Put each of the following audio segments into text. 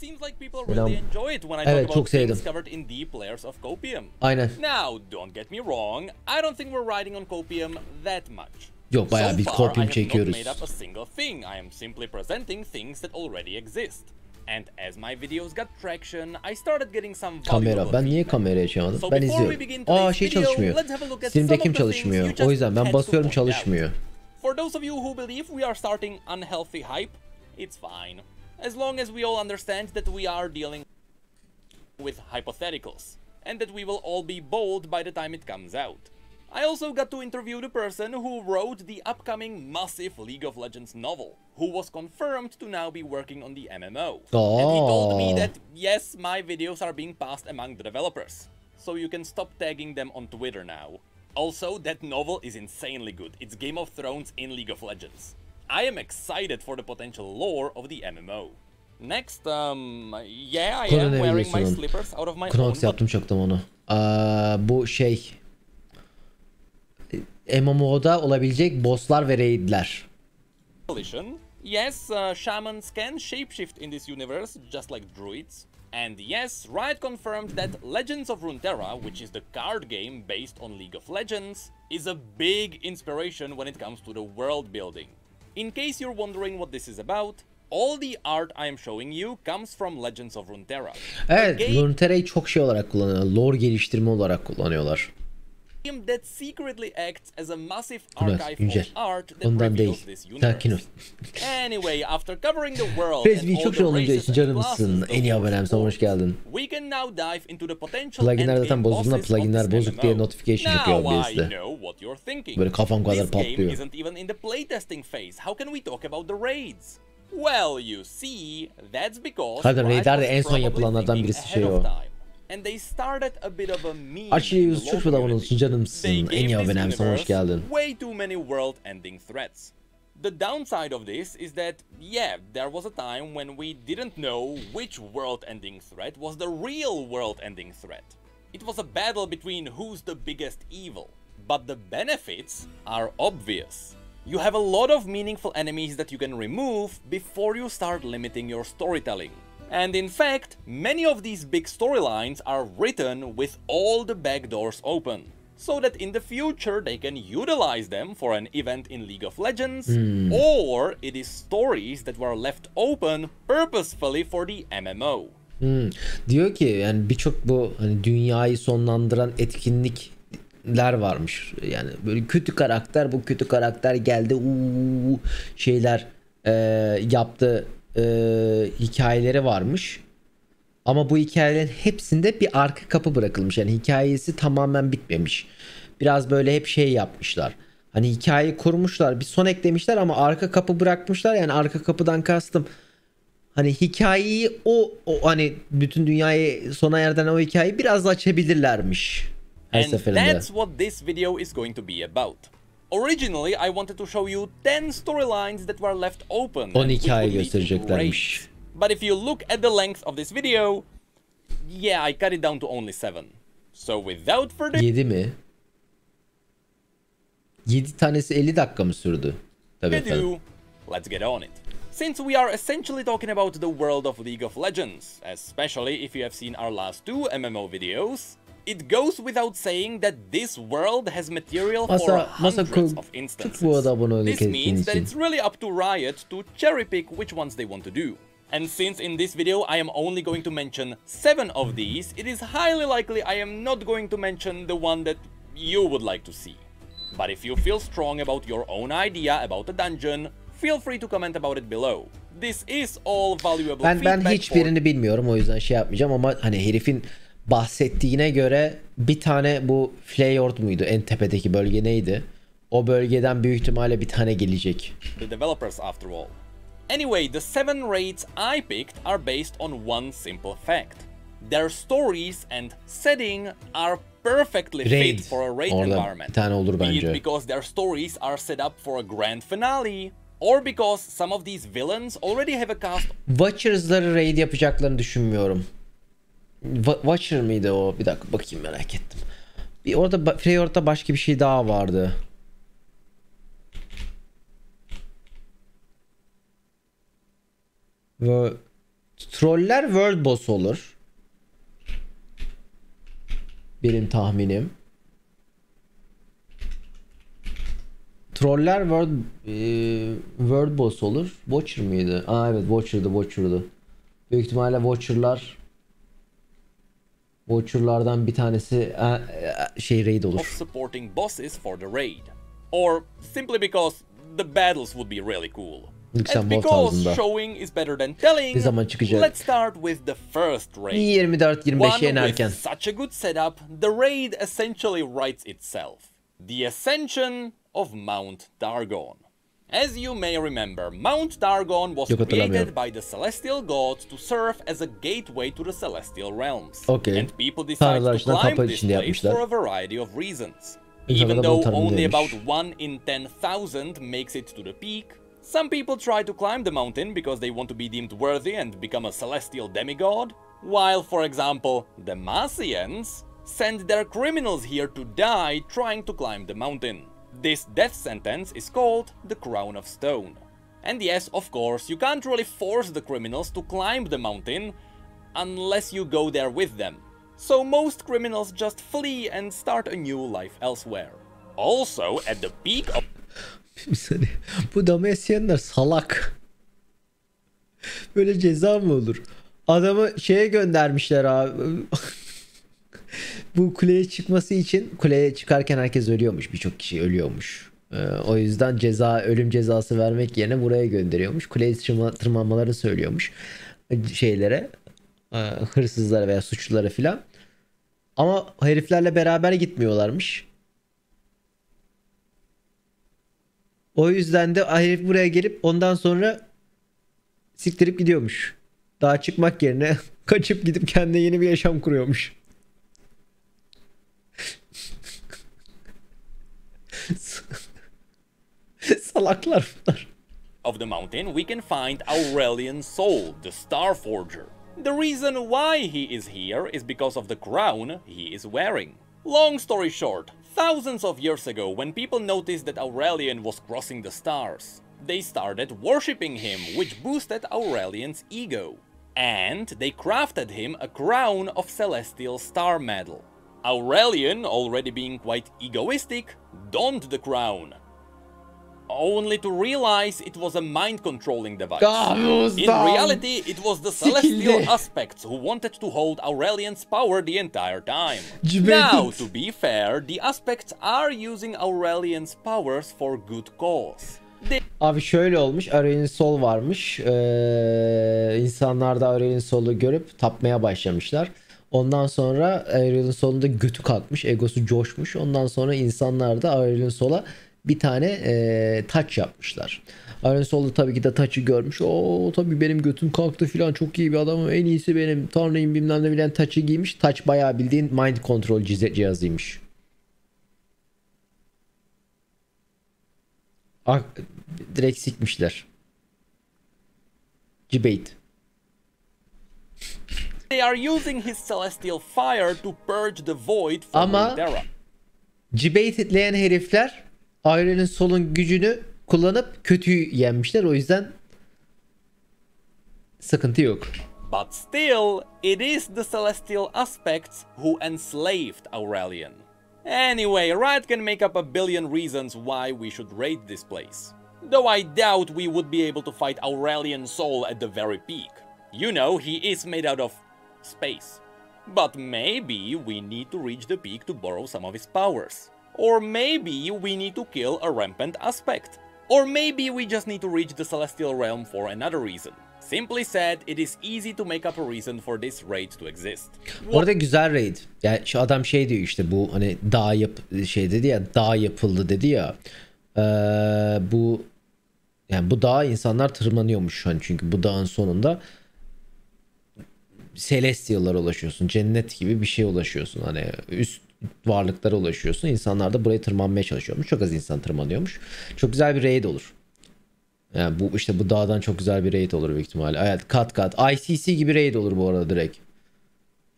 it seems like people really enjoy it when I talk about things covered in deep layers of copium. Aynen. Now, don't get me wrong, I don't think we're riding on copium that much. Yok, bayağı so bir far, I have not made up a single thing. I am simply presenting things that already exist. And as my videos got traction, I started getting some valuable feedback. So before we begin today's video, let's have a look at some of the things you just had to point out. For those of you who believe we are starting unhealthy hype, it's fine. As long as we all understand that we are dealing with hypotheticals, and that we will all be bold by the time it comes out. I also got to interview the person who wrote the upcoming massive League of Legends novel, who was confirmed to now be working on the MMO. Oh. And he told me that, yes, my videos are being passed among the developers, so you can stop tagging them on Twitter now. Also, that novel is insanely good. It's Game of Thrones in League of Legends. I am excited for the potential lore of the MMO. Next, yeah, I am wearing my slippers out of my own... yaptım çoktan onu. Bu şey... MMO'da olabilecek bosslar ve raidler. Yes, shamans can shapeshift in this universe, just like druids. And yes, Riot confirmed that Legends of Runeterra, which is the card game based on League of Legends, is a big inspiration when it comes to the world building. In case you're wondering what this is about, all the art I am showing you comes from Legends of Runeterra. Evet, Runeterra'yı çok şey olarak kullanıyorlar, lore geliştirme olarak kullanıyorlar. That secretly acts as a massive archive of art that reveals this universe. Anyway, after covering the world and all the races and classes of people, we can now dive into the potential endgame bosses of this MMO. Now I know what you're thinking. This game isn't even in the playtesting phase. How can we talk about the raids? Well, you see, that's because Riot was probably thinking ahead of time. And they started a bit of a meme in the local community. They gave this universe way too many world-ending threats. The downside of this is that, yeah, there was a time when we didn't know which world-ending threat was the real world-ending threat. It was a battle between who's the biggest evil. But the benefits are obvious. You have a lot of meaningful enemies that you can remove before you start limiting your storytelling. And in fact, many of these big storylines are written with all the backdoors open, so that in the future they can utilize them for an event in League of Legends, or it is stories that were left open purposefully for the MMO. Diyor ki, yani birçok bu hani dünyayı sonlandıran etkinlikler varmış. Yani böyle kötü karakter, bu kötü karakter geldi, şeyler yaptı. Hikayeleri varmış. Ama bu hikayelerin hepsinde bir arka kapı bırakılmış. Yani hikayesi tamamen bitmemiş. Biraz böyle hep şey yapmışlar. Hani hikayeyi kurmuşlar, bir son eklemişler ama arka kapı bırakmışlar. Yani arka kapıdan kastım hani hikayeyi o hani bütün dünyayı sona erden o hikayeyi biraz açabilirlermiş. Her seferinde. And that's what this video is going to be about. Originally, I wanted to show you 10 storylines that were left open, which would lead to raids. But if you look at the length of this video, yeah, I cut it down to only 7. So without further... 7 mi? 7 tanesi 50 dakika mı sürdü? Tabii efendim. Let's get on it. Since we are essentially talking about the world of League of Legends, especially if you have seen our last 2 MMO videos, it goes without saying that this world has material for hundreds of instances. This means that it's really up to Riot to cherry-pick which ones they want to do. And since in this video I am only going to mention 7 of these, it is highly likely I am not going to mention the one that you would like to see. But if you feel strong about your own idea about a dungeon, feel free to comment about it below. This is all valuable feedback. Ben hiçbirini bilmiyorum, o yüzden şey yapmayacağım ama hani herifin bahsettiğine göre bir tane bu Flayord muydu? En tepedeki bölge neydi? O bölgeden büyük ihtimalle bir tane gelecek. The developers after all. Anyway, the 7 raids I picked are based on one simple fact. Their stories and setting are perfectly fit for a raid environment. Bir tane olur bence. Because their stories are set up for a grand finale, or because some of these villains already have a cast. Watchers'ları raid yapacaklarını düşünmüyorum. Watcher mıydı o? Bir dakika bakayım, merak ettim. Bir orada Freyord'da başka bir şey daha vardı. Ve Troller World Boss olur. Benim tahminim. Troller World Boss olur. Watcher mıydı? Aa evet, Watcher'dı. Büyük ihtimalle Watcher'lardan bir tanesi şey raid olur. Of supporting bosses for the raid, or simply because the battles would be really cool. And because showing is better than telling, let's start with the first raid. 24-25'e inerken. With such a good setup, the raid essentially writes itself. The ascension of Mount Targon. As you may remember, Mount Targon was created by the Celestial Gods to serve as a gateway to the Celestial Realms. Okay. And people decided to climb this place for a variety of reasons. Even though only about 1 in 10,000 makes it to the peak, some people try to climb the mountain because they want to be deemed worthy and become a Celestial demigod, while, for example, the Marcians send their criminals here to die trying to climb the mountain. This death sentence is called the Crown of Stone. And yes, of course, you can't really force the criminals to climb the mountain unless you go there with them. So most criminals just flee and start a new life elsewhere. Also, at the peak of... Bu Damasyenler salak. Böyle ceza mı olur? Adamı şeye göndermişler abi. Bu kuleye çıkması için, kuleye çıkarken herkes ölüyormuş, birçok kişi ölüyormuş. O yüzden ölüm cezası vermek yerine buraya gönderiyormuş. Kuleye tırmanmaları söylüyormuş şeylere, hırsızlara veya suçlulara filan. Ama heriflerle beraber gitmiyorlarmış. O yüzden de herif buraya gelip ondan sonra siktirip gidiyormuş. Daha çıkmak yerine kaçıp gidip kendine yeni bir yaşam kuruyormuş. Salaklar bunlar. Of the mountain we can find Aurelion Sol, the Star Forger. The reason why he is here is because of the crown he is wearing. Long story short, thousands of years ago, when people noticed that Aurelion was crossing the stars, they started worshipping him, which boosted Aurelion's ego. And they crafted him a crown of celestial star metal. Aurelion, already being quite egoistic, donned the crown, only to realize it was a mind-controlling device. In reality, it was the Celestial Aspects who wanted to hold Aurelion's power the entire time. Now, to be fair, the Aspects are using Aurelion's powers for good cause. Abi şöyle olmuş, Aurelion Sol varmış, insanlar da Aurelion Sol'u görüp tapmaya başlamışlar. Ondan sonra Aurelion Sol'un da götü kalkmış, egosu coşmuş. Ondan sonra insanlar da Aurelion Sol'a bir tane taç yapmışlar. Aurelion Sol da tabii ki de taçı görmüş. Oo tabii benim götüm kalktı filan, çok iyi bir adamım, en iyisi benim, tanrıyım bilmem ne bilen, taçı giymiş. Taç bayağı bildiğin mind control cihazıymış. Direkt sikmişler. Cibeyt. They are using his celestial fire to purge the void from Terra. Cibeyt etleyen herifler Aurelion Sol'un gücünü kullanıp kötüyü yenmişler. O yüzden sıkıntı yok. But still, it is the celestial aspects who enslaved Aurelion. Anyway, Riot can make up a billion reasons why we should raid this place. Though I doubt we would be able to fight Aurelion Sol at the very peak. You know, he is made out of space. But maybe we need to reach the peak to borrow some of his powers. Or maybe we need to kill a rampant aspect. Or maybe we just need to reach the Celestial Realm for another reason. Simply said, it is easy to make up a reason for this raid to exist. Orada güzel raid. Yani şu adam şey diyor işte, bu hani dağ şey dedi ya, dağ yapıldı dedi ya. Bu yani bu dağa insanlar tırmanıyormuş hani, çünkü bu dağın sonunda Celestial'lara ulaşıyorsun. Cennet gibi bir şeye ulaşıyorsun. Hani üst varlıklara ulaşıyorsun. İnsanlar da buraya tırmanmaya çalışıyormuş. Çok az insan tırmanıyormuş. Çok güzel bir raid olur. Yani bu işte bu dağdan çok güzel bir raid olur büyük ihtimalle. Evet, kat. ICC gibi raid olur bu arada direkt.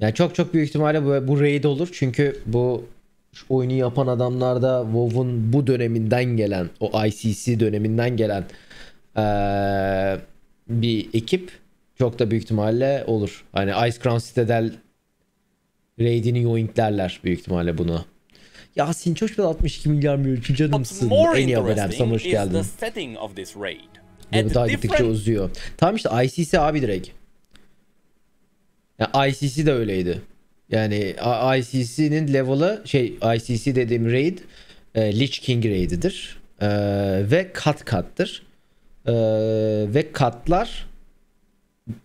Yani çok büyük ihtimalle bu raid olur. Çünkü bu oyunu yapan adamlar da WoW'un bu döneminden gelen, o ICC döneminden gelen bir ekip. Çok da büyük ihtimalle olur. Hani Ice Crown Citadel raid'ini yoinklerler büyük ihtimalle buna. Yasin Çoşbel 62 milyar mülkü canımsın. En iyi abonem. Sana hoş geldin. Bu daha gittikçe uzuyor. Tamam işte ICC abi direkt. Yani ICC de öyleydi. Yani ICC'nin level'ı şey ICC dediğim raid Lich King raid'idir. Ve kat kattır. Ve katlar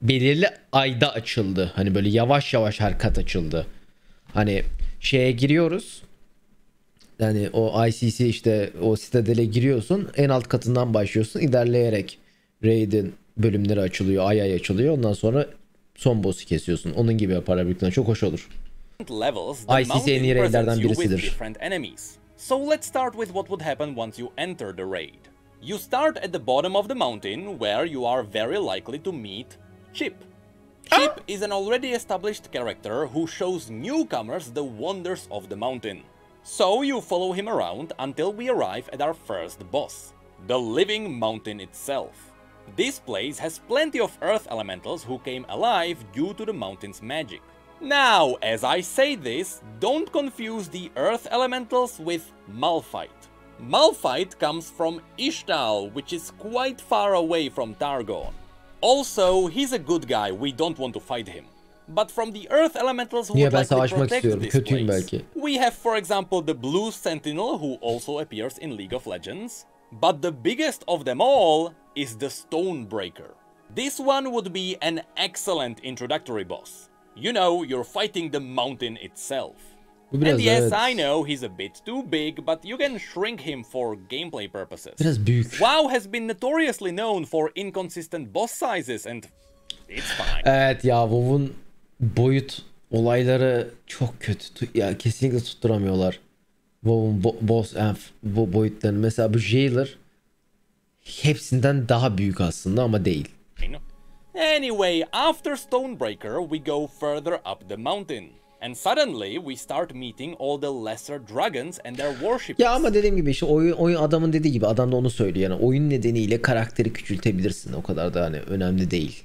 belirli ayda açıldı. Hani böyle yavaş yavaş her kat açıldı. Hani şeye giriyoruz. Yani o ICC işte o Citadel'e giriyorsun. En alt katından başlıyorsun. İlerleyerek raid'in bölümleri açılıyor. Ay ay açılıyor. Ondan sonra son boss'u kesiyorsun. Onun gibi yaparlar büyük ihtimalle. Çok hoş olur. ICC en iyi raid'lerden birisidir. So let's start with what would happen once you enter the raid. You start at the bottom of the mountain where you are very likely to meet Chip. Chip is an already established character who shows newcomers the wonders of the mountain. So you follow him around until we arrive at our first boss, the Living Mountain itself. This place has plenty of earth elementals who came alive due to the mountain's magic. Now, as I say this, don't confuse the earth elementals with Malphite. Malphite comes from Ishtal, which is quite far away from Targon. Also, he's a good guy, we don't want to fight him. But from the earth elementals who would like to protect this place, we have for example the Blue Sentinel who also appears in League of Legends. But the biggest of them all is the Stonebreaker. This one would be an excellent introductory boss. You know, you're fighting the mountain itself. And yes, I know he's a bit too big, but you can shrink him for gameplay purposes. WoW has been notoriously known for inconsistent boss sizes and it's fine. Evet ya, WoW'un boyut olayları çok kötü. Ya kesinlikle tutturamıyorlar. WoW'un boss enf bu boyutlarını. Mesela bu Jailer hepsinden daha büyük aslında ama değil. Anyway, after Stonebreaker, we go further up the mountain. And suddenly we start meeting all the lesser dragons and their worshippers. Ya ama dediğim gibi işte oyun adamın dediği gibi, adam da onu söylüyor. Yani oyun nedeniyle karakteri küçültebilirsin. O kadar da hani önemli değil.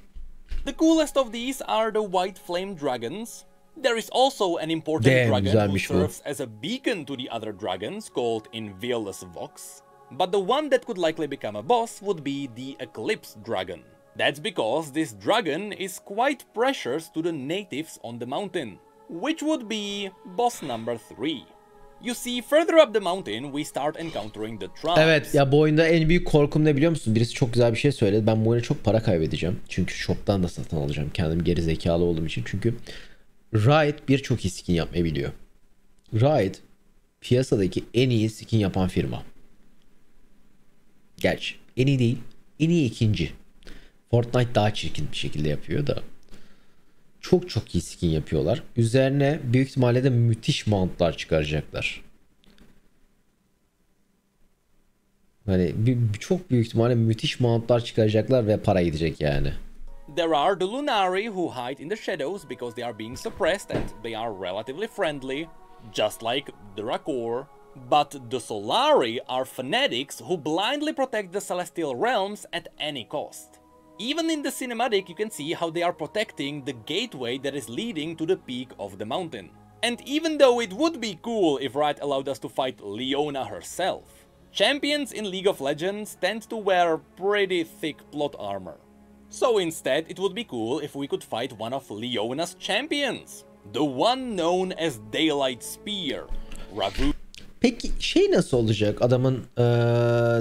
The coolest of these are the White Flame Dragons. There is also an important dragon who serves as a beacon to the other dragons called Inviolus Vox. But the one that could likely become a boss would be the Eclipse Dragon. That's because this dragon is quite precious to the natives on the mountain, which would be boss number 3. You see, further up the mountain we start encountering the tribes. Evet ya, bu oyunda en büyük korkum ne biliyor musun? Birisi çok güzel bir şey söyledi. Ben bu oyuna çok para kaybedeceğim. Çünkü shop'tan da satın alacağım kendim geri zekalı olduğum için. Çünkü Riot birçok iyi skin yapmayı biliyor. Riot piyasadaki en iyi skin yapan firma. Gerçi en iyi değil, en iyi ikinci. Fortnite daha çirkin bir şekilde yapıyor da. Çok çok iyi skin yapıyorlar. Üzerine büyük ihtimalle de müthiş mountlar çıkaracaklar. Hani çok büyük ihtimalle müthiş mountlar çıkaracaklar ve para gidecek yani. There are the Lunari who hide in the shadows because they are being suppressed and they are relatively friendly, just like the Rakor. But the Solari are fanatics who blindly protect the celestial realms at any cost. Even in the cinematic you can see how they are protecting the gateway that is leading to the peak of the mountain. And even though it would be cool if Riot allowed us to fight Leona herself, champions in League of Legends tend to wear pretty thick plot armor. So instead it would be cool if we could fight one of Leona's champions, the one known as Daylight Spear, Rabu. Peki şey nasıl olacak adamın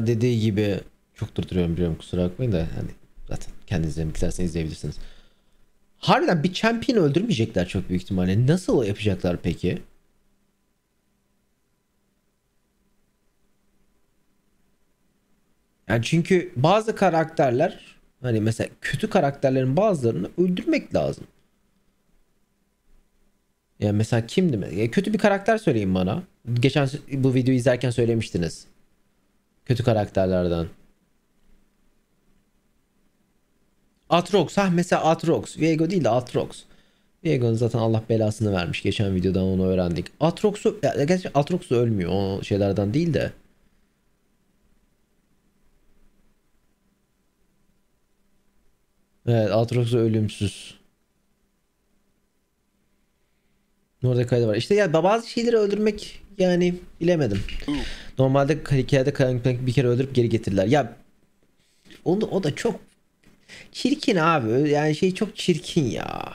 dediği gibi? Çok durduruyorum biliyorum, kusura bakmayın da yani. Zaten kendiniz izlerseniz izleyebilirsiniz. Harbiden bir champion öldürmeyecekler çok büyük ihtimalle. Nasıl yapacaklar peki? Yani çünkü bazı karakterler, hani mesela kötü karakterlerin bazılarını öldürmek lazım. Yani mesela kimdi mi? Kötü bir karakter söyleyin bana. Geçen bu videoyu izlerken söylemiştiniz. Kötü karakterlerden. Aatrox, ha mesela Aatrox, Viego değil de Aatrox. Viego'nun zaten Allah belasını vermiş, geçen videodan onu öğrendik. Aatrox'u, gerçi Aatrox da ölmüyor, o şeylerden değil de. Evet, Aatrox ölümsüz. Mordekai'de var. İşte ya bazı şeyleri öldürmek yani bilemedim. Normalde hikayede Kayn bir kere öldürüp geri getirirler. Ya onu, o da çok çirkin abi. Yani şey çok çirkin ya.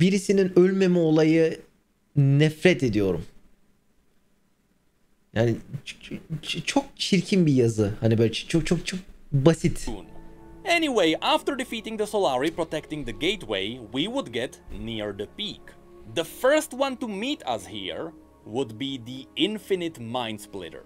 Birisinin ölmeme olayı nefret ediyorum. Yani çok çirkin bir yazı. Hani böyle çok basit. Anyway, after defeating the Solari protecting the gateway, we would get near the peak. The first one to meet us here would be the Infinite Mind Splitter.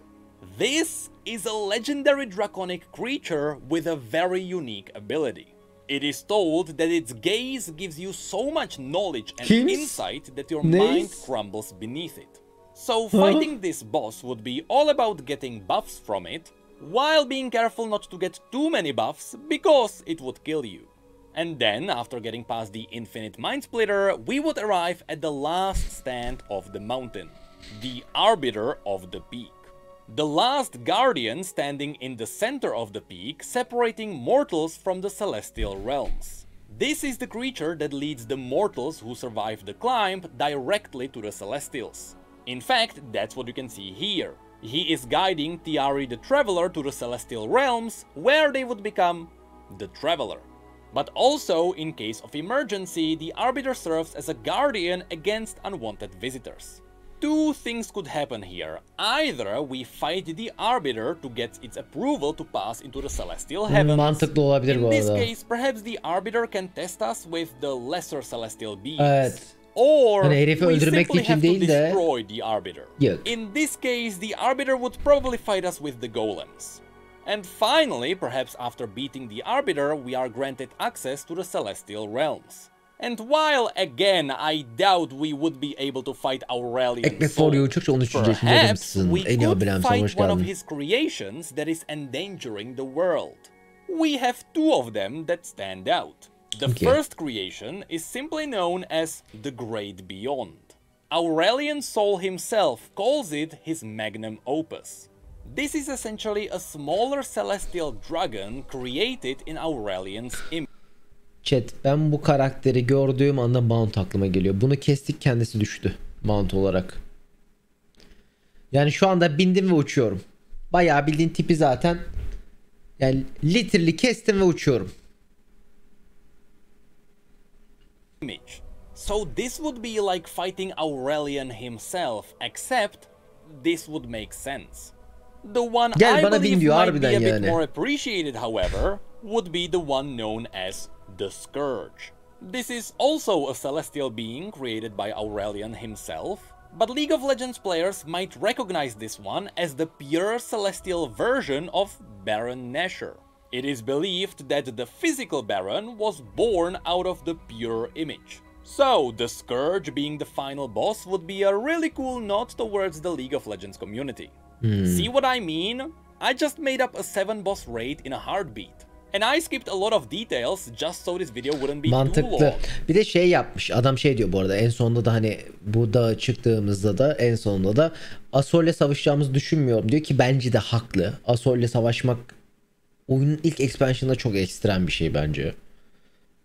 This is a legendary draconic creature with a very unique ability. It is told that its gaze gives you so much knowledge and insight that your mind crumbles beneath it. So fighting this boss would be all about getting buffs from it, while being careful not to get too many buffs because it would kill you. And then, after getting past the Infinite Mind Splitter, we would arrive at the last stand of the mountain, the Arbiter of the Peak. The last guardian standing in the center of the peak, separating mortals from the celestial realms. This is the creature that leads the mortals who survive the climb directly to the celestials. In fact, that's what you can see here. He is guiding Tiari the Traveler to the celestial realms, where they would become the Traveler. But also, in case of emergency, the Arbiter serves as a guardian against unwanted visitors. Two things could happen here. Either we fight the Arbiter to get its approval to pass into the celestial heavens. In this case, perhaps the Arbiter can test us with the lesser celestial beings. Or we simply have to destroy the Arbiter. In this case, the Arbiter would probably fight us with the golems. And finally, perhaps after beating the Arbiter, we are granted access to the celestial realms. And while again I doubt we would be able to fight Aurelion Sol, perhaps we could fight one of his creations that is endangering the world. We have two of them that stand out. The first creation is simply known as the Great Beyond. Aurelion Sol himself calls it his magnum opus. This is essentially a smaller celestial dragon created in Aurelion's image. Chat, ben bu karakteri gördüğüm anda Mount aklıma geliyor. Bunu kestik, kendisi düştü Mount olarak. Yani şu anda bindim ve uçuyorum. Bayağı bildiğin tipi zaten. Yani literally kestim ve uçuyorum. So this would be like fighting Aurelion himself, except this would make sense. The one I believe might be a bit more appreciated, however, would be the one known as the Scourge. This is also a celestial being created by Aurelion himself, but League of Legends players might recognize this one as the pure celestial version of Baron Nashor. It is believed that the physical Baron was born out of the pure image. So, the Scourge being the final boss would be a really cool nod towards the League of Legends community. See what I mean? I just made up a 7-boss raid in a heartbeat. And I skipped a lot of details just so this video wouldn't be too long. Bir de şey yapmış. Adam şey diyor bu arada. En sonunda da hani bu dağa çıktığımızda da en sonunda da Asol'le savaşacağımızı düşünmüyorum diyor ki bence de haklı. Asol'le savaşmak oyunun ilk expansion'da çok ekstrem bir şey bence.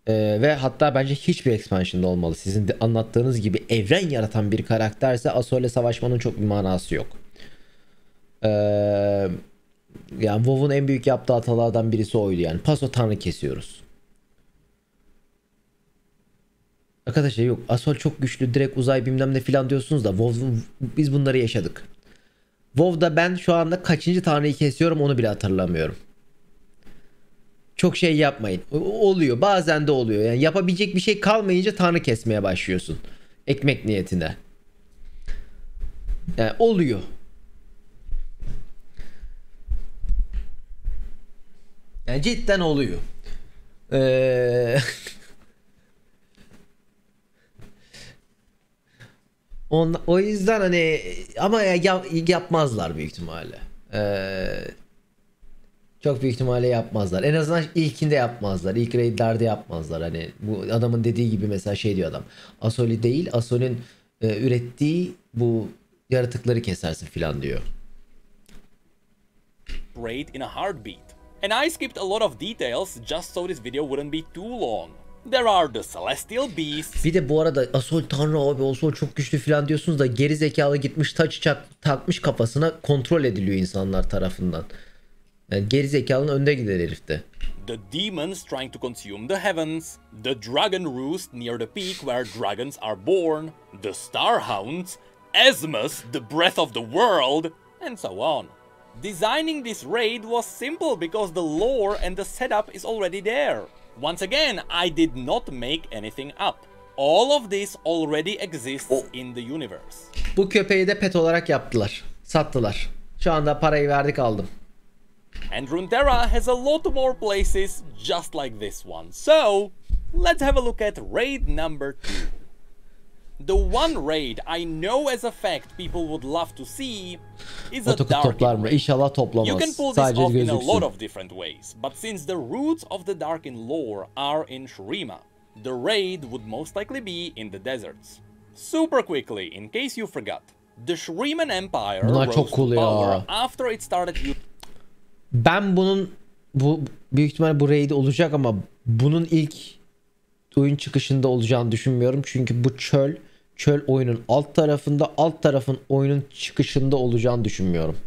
Ve hatta bence hiçbir expansion'da olmalı. Sizin de anlattığınız gibi evren yaratan bir karakterse Asol'le savaşmanın çok bir manası yok. Yani WoW'un en büyük yaptığı hatalardan birisi oydu yani. Paso tanrı kesiyoruz. Arkadaşlar yok Asol çok güçlü direkt uzay bilmem ne filan diyorsunuz da biz bunları yaşadık. WoW'da ben şu anda kaçıncı tanrıyı kesiyorum onu bile hatırlamıyorum. Çok şey yapmayın. Oluyor bazen de oluyor. Yani yapabilecek bir şey kalmayınca tanrı kesmeye başlıyorsun. Ekmek niyetine. Yani oluyor. Yani cidden oluyor. O yüzden hani ama yapmazlar büyük ihtimalle. Çok büyük ihtimalle yapmazlar. En azından ilkinde yapmazlar. İlk raidlerde yapmazlar. Hani bu adamın dediği gibi mesela şey diyor adam. Asol'i değil, Asol'ün ürettiği bu yaratıkları kesersin filan diyor. Raid in a heartbeat. And I skipped a lot of details just so this video wouldn't be too long. There are the celestial beasts. Bir de bu arada Asol Tanrı abi, Asol çok güçlü falan diyorsunuz da geri zekalı gitmiş taç takmış kafasına, kontrol ediliyor insanlar tarafından. Yani geri zekalının önde gider herifte. The demons trying to consume the heavens, the dragon roost near the peak where dragons are born, the starhounds, Esmus, the breath of the world, and so on. Designing this raid was simple because the lore and the setup is already there. Once again, I did not make anything up. All of this already exists in the universe. Bu köpeği de pet olarak yaptılar, sattılar. Şu anda parayı verdik, aldım. And Runeterra has a lot more places just like this one. So, let's have a look at raid number 2. The one raid I know as a fact people would love to see is a Darkin raid. You can pull this off in a lot of different ways, but since the roots of the Darkin lore are in Shurima, the raid would most likely be in the deserts. Super quickly, in case you forgot, the Shuriman Empire rose to power after it started. Ben bunun büyük ihtimal bu raid olacak ama bunun ilk oyun çıkışında olacağını düşünmüyorum çünkü bu çöl oyunun alt tarafında, alt tarafın oyunun çıkışında olacağını düşünmüyorum.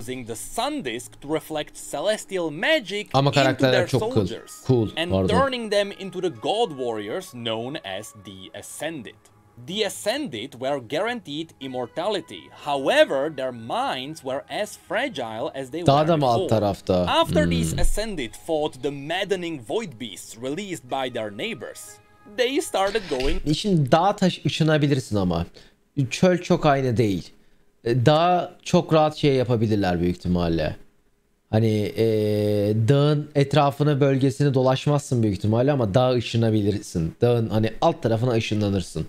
Using the Sun Disk to reflect celestial magic into their soldiers and turning them into the god warriors known as the Ascended. The Ascended were guaranteed immortality, however, their minds were as fragile as they were before. After these Ascended fought the maddening void beasts released by their neighbors, they started going... Şimdi dağa taşınabilirsin ama çöl çok aynı değil. Dağa çok rahat şey yapabilirler büyük ihtimalle. Hani dağın etrafını, bölgesini dolaşmazsın büyük ihtimalle ama dağa ışınabilirsin. Dağın hani alt tarafına ışınlanırsın.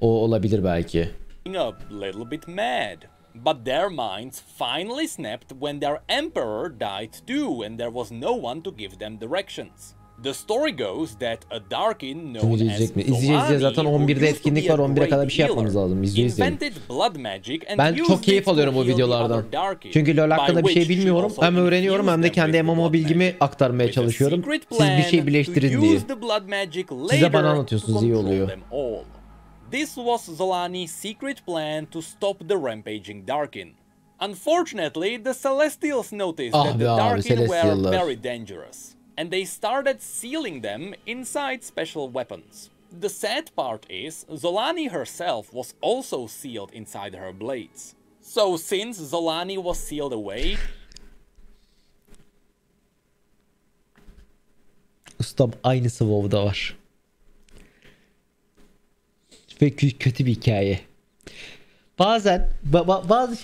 O olabilir belki. A little bit mad, but their minds finally snapped when their emperor died too, and there was no one to give them directions. The story goes that a Darkin known as Zolani, zaten 11'de etkinlik var, 11'e kadar bir şey yapmamız lazım. Invented blood magic and ben çok keyif alıyorum bu videolardan. Çünkü LoL hakkında bir şey bilmiyorum, hem öğreniyorum hem de kendi MMO bilgimi aktarmaya çalışıyorum. Siz bir şey birleştirin diye. Siz de bana anlatıyorsunuz, iyi oluyor. This was Zolani's secret plan to stop the rampaging Darkin. Unfortunately, the Celestials noticed that the Darkin were very dangerous, and they started sealing them inside special weapons. The sad part is, Zolani herself was also sealed inside her blades. So since Zolani was sealed away... Ustam aynısı WoW'da var. Ve kötü bir hikaye. Bazen bazı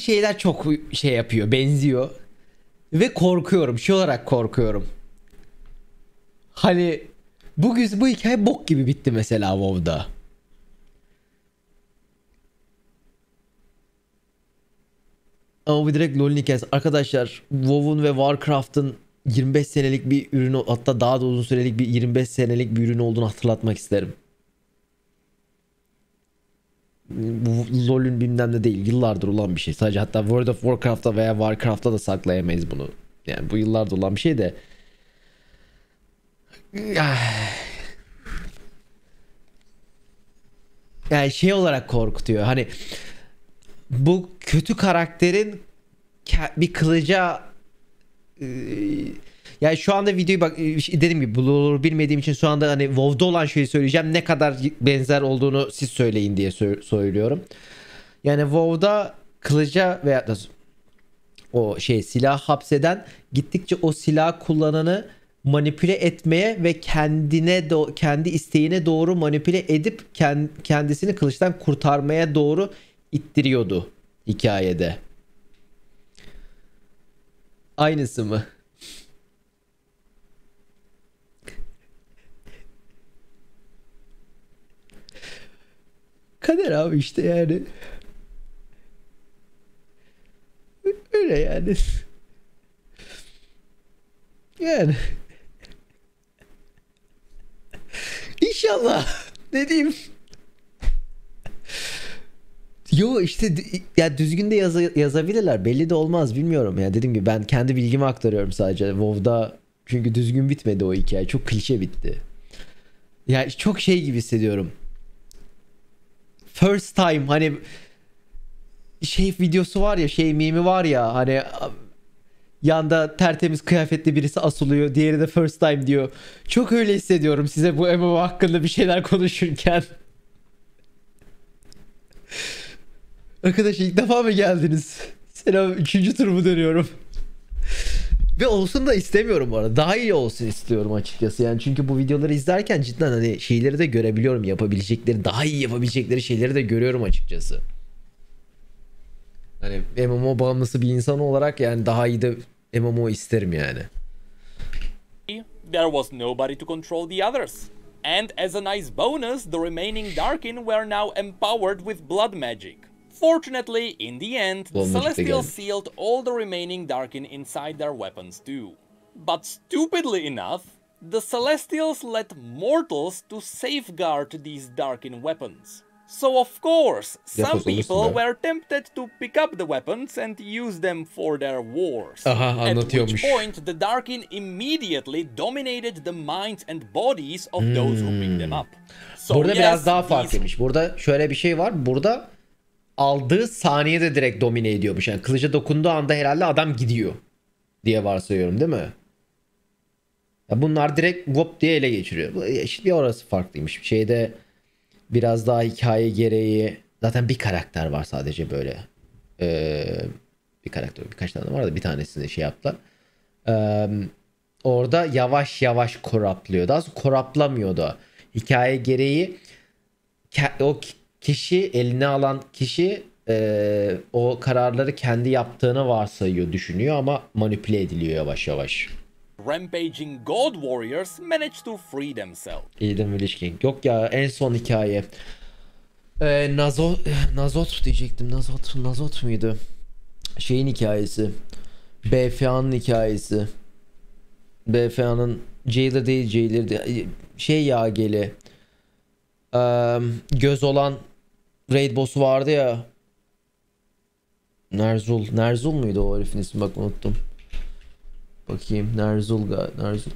şeyler çok şey yapıyor, benziyor ve korkuyorum, şey olarak korkuyorum. Hani bu hikaye bok gibi bitti mesela WoW'da. Ama bu direkt LoL'ün hikayesi. Arkadaşlar, WoW'un ve Warcraft'ın 25 senelik bir ürünü, hatta daha da uzun sürelik bir 25 senelik bir ürün olduğunu hatırlatmak isterim. LoL'ün bilmem ne değil, yıllardır olan bir şey. Sadece hatta World of Warcraft'ta veya Warcraft'ta da saklayamayız bunu. Yani bu yıllardır olan bir şey de. Yani şey olarak korkutuyor. Hani bu kötü karakterin bir kılıca, yani şu anda videoyu bak dediğim gibi Blur bilmediğim için şu anda hani WoW'da olan şeyi söyleyeceğim, ne kadar benzer olduğunu siz söyleyin diye söylüyorum. Yani WoW'da kılıca veya o şey silah hapseden gittikçe o silah kullananı manipüle etmeye ve kendi isteğine doğru manipüle edip kendisini kılıçtan kurtarmaya doğru ittiriyordu hikayede. Aynısı mı? Kader abi işte yani. Öyle yani. Yani. İnşallah. Ne diyeyim? Yo işte ya düzgün de yazabilirler. Belli de olmaz, bilmiyorum. Yani dediğim gibi ben kendi bilgimi aktarıyorum sadece. WoW'da çünkü düzgün bitmedi o hikaye. Çok klişe bitti. Ya çok şey gibi hissediyorum. First time hani şey videosu var ya, şey mimi var ya, hani yanda tertemiz kıyafetli birisi asılıyor, diğeri de first time diyor. Çok öyle hissediyorum size bu MMO hakkında bir şeyler konuşurken. Arkadaş ilk defa mı geldiniz? Selam, 3. turumu dönüyorum. Ve olsun da istemiyorum bu arada. Daha iyi olsun istiyorum açıkçası. Yani çünkü bu videoları izlerken cidden hani şeyleri de görebiliyorum. Yapabilecekleri, daha iyi yapabilecekleri şeyleri de görüyorum açıkçası. Hani MMO bağımlısı bir insan olarak yani daha iyi de MMO isterim yani. There was nobody to control the others. And as a nice bonus, the remaining Darkin were now empowered with blood magic. Fortunately, in the end, the Celestial sealed all the remaining Darkin inside their weapons too. But stupidly enough, the Celestials let mortals to safeguard these Darkin weapons. So of course, some people were tempted to pick up the weapons and use them for their wars. At which point, the Darkin immediately dominated the minds and bodies of those who picked them up. So burada yes, biraz daha farklıymış. Burada şöyle bir şey var. Burada aldığı saniyede direkt domine ediyormuş. Yani kılıca dokunduğu anda herhalde adam gidiyor diye varsayıyorum, değil mi? Ya bunlar direkt vop diye ele geçiriyor. Eşitliği orası farklıymış. Şeyde biraz daha hikaye gereği zaten bir karakter var sadece böyle. Bir karakter, birkaç tane var da bir tanesini şey yaptılar. Orada yavaş yavaş koraplıyor. Daha sonra koraplamıyor da. Hikaye gereği o kişi, eline alan kişi o kararları kendi yaptığını varsayıyor, düşünüyor ama manipüle ediliyor yavaş yavaş. Rampaging God Warriors managed to free themselves. Yok ya, en son hikaye. Nazot diyecektim. Nazot muydu? Şeyin hikayesi. BFA'nın hikayesi. BFA'nın Jailer değil, Jailer değil. Şey ya geli. Göz olan raid boss'u vardı ya. Nerzul muydu o herifin ismi? Bak unuttum. Bakayım, Nerzul muydu? Nerzul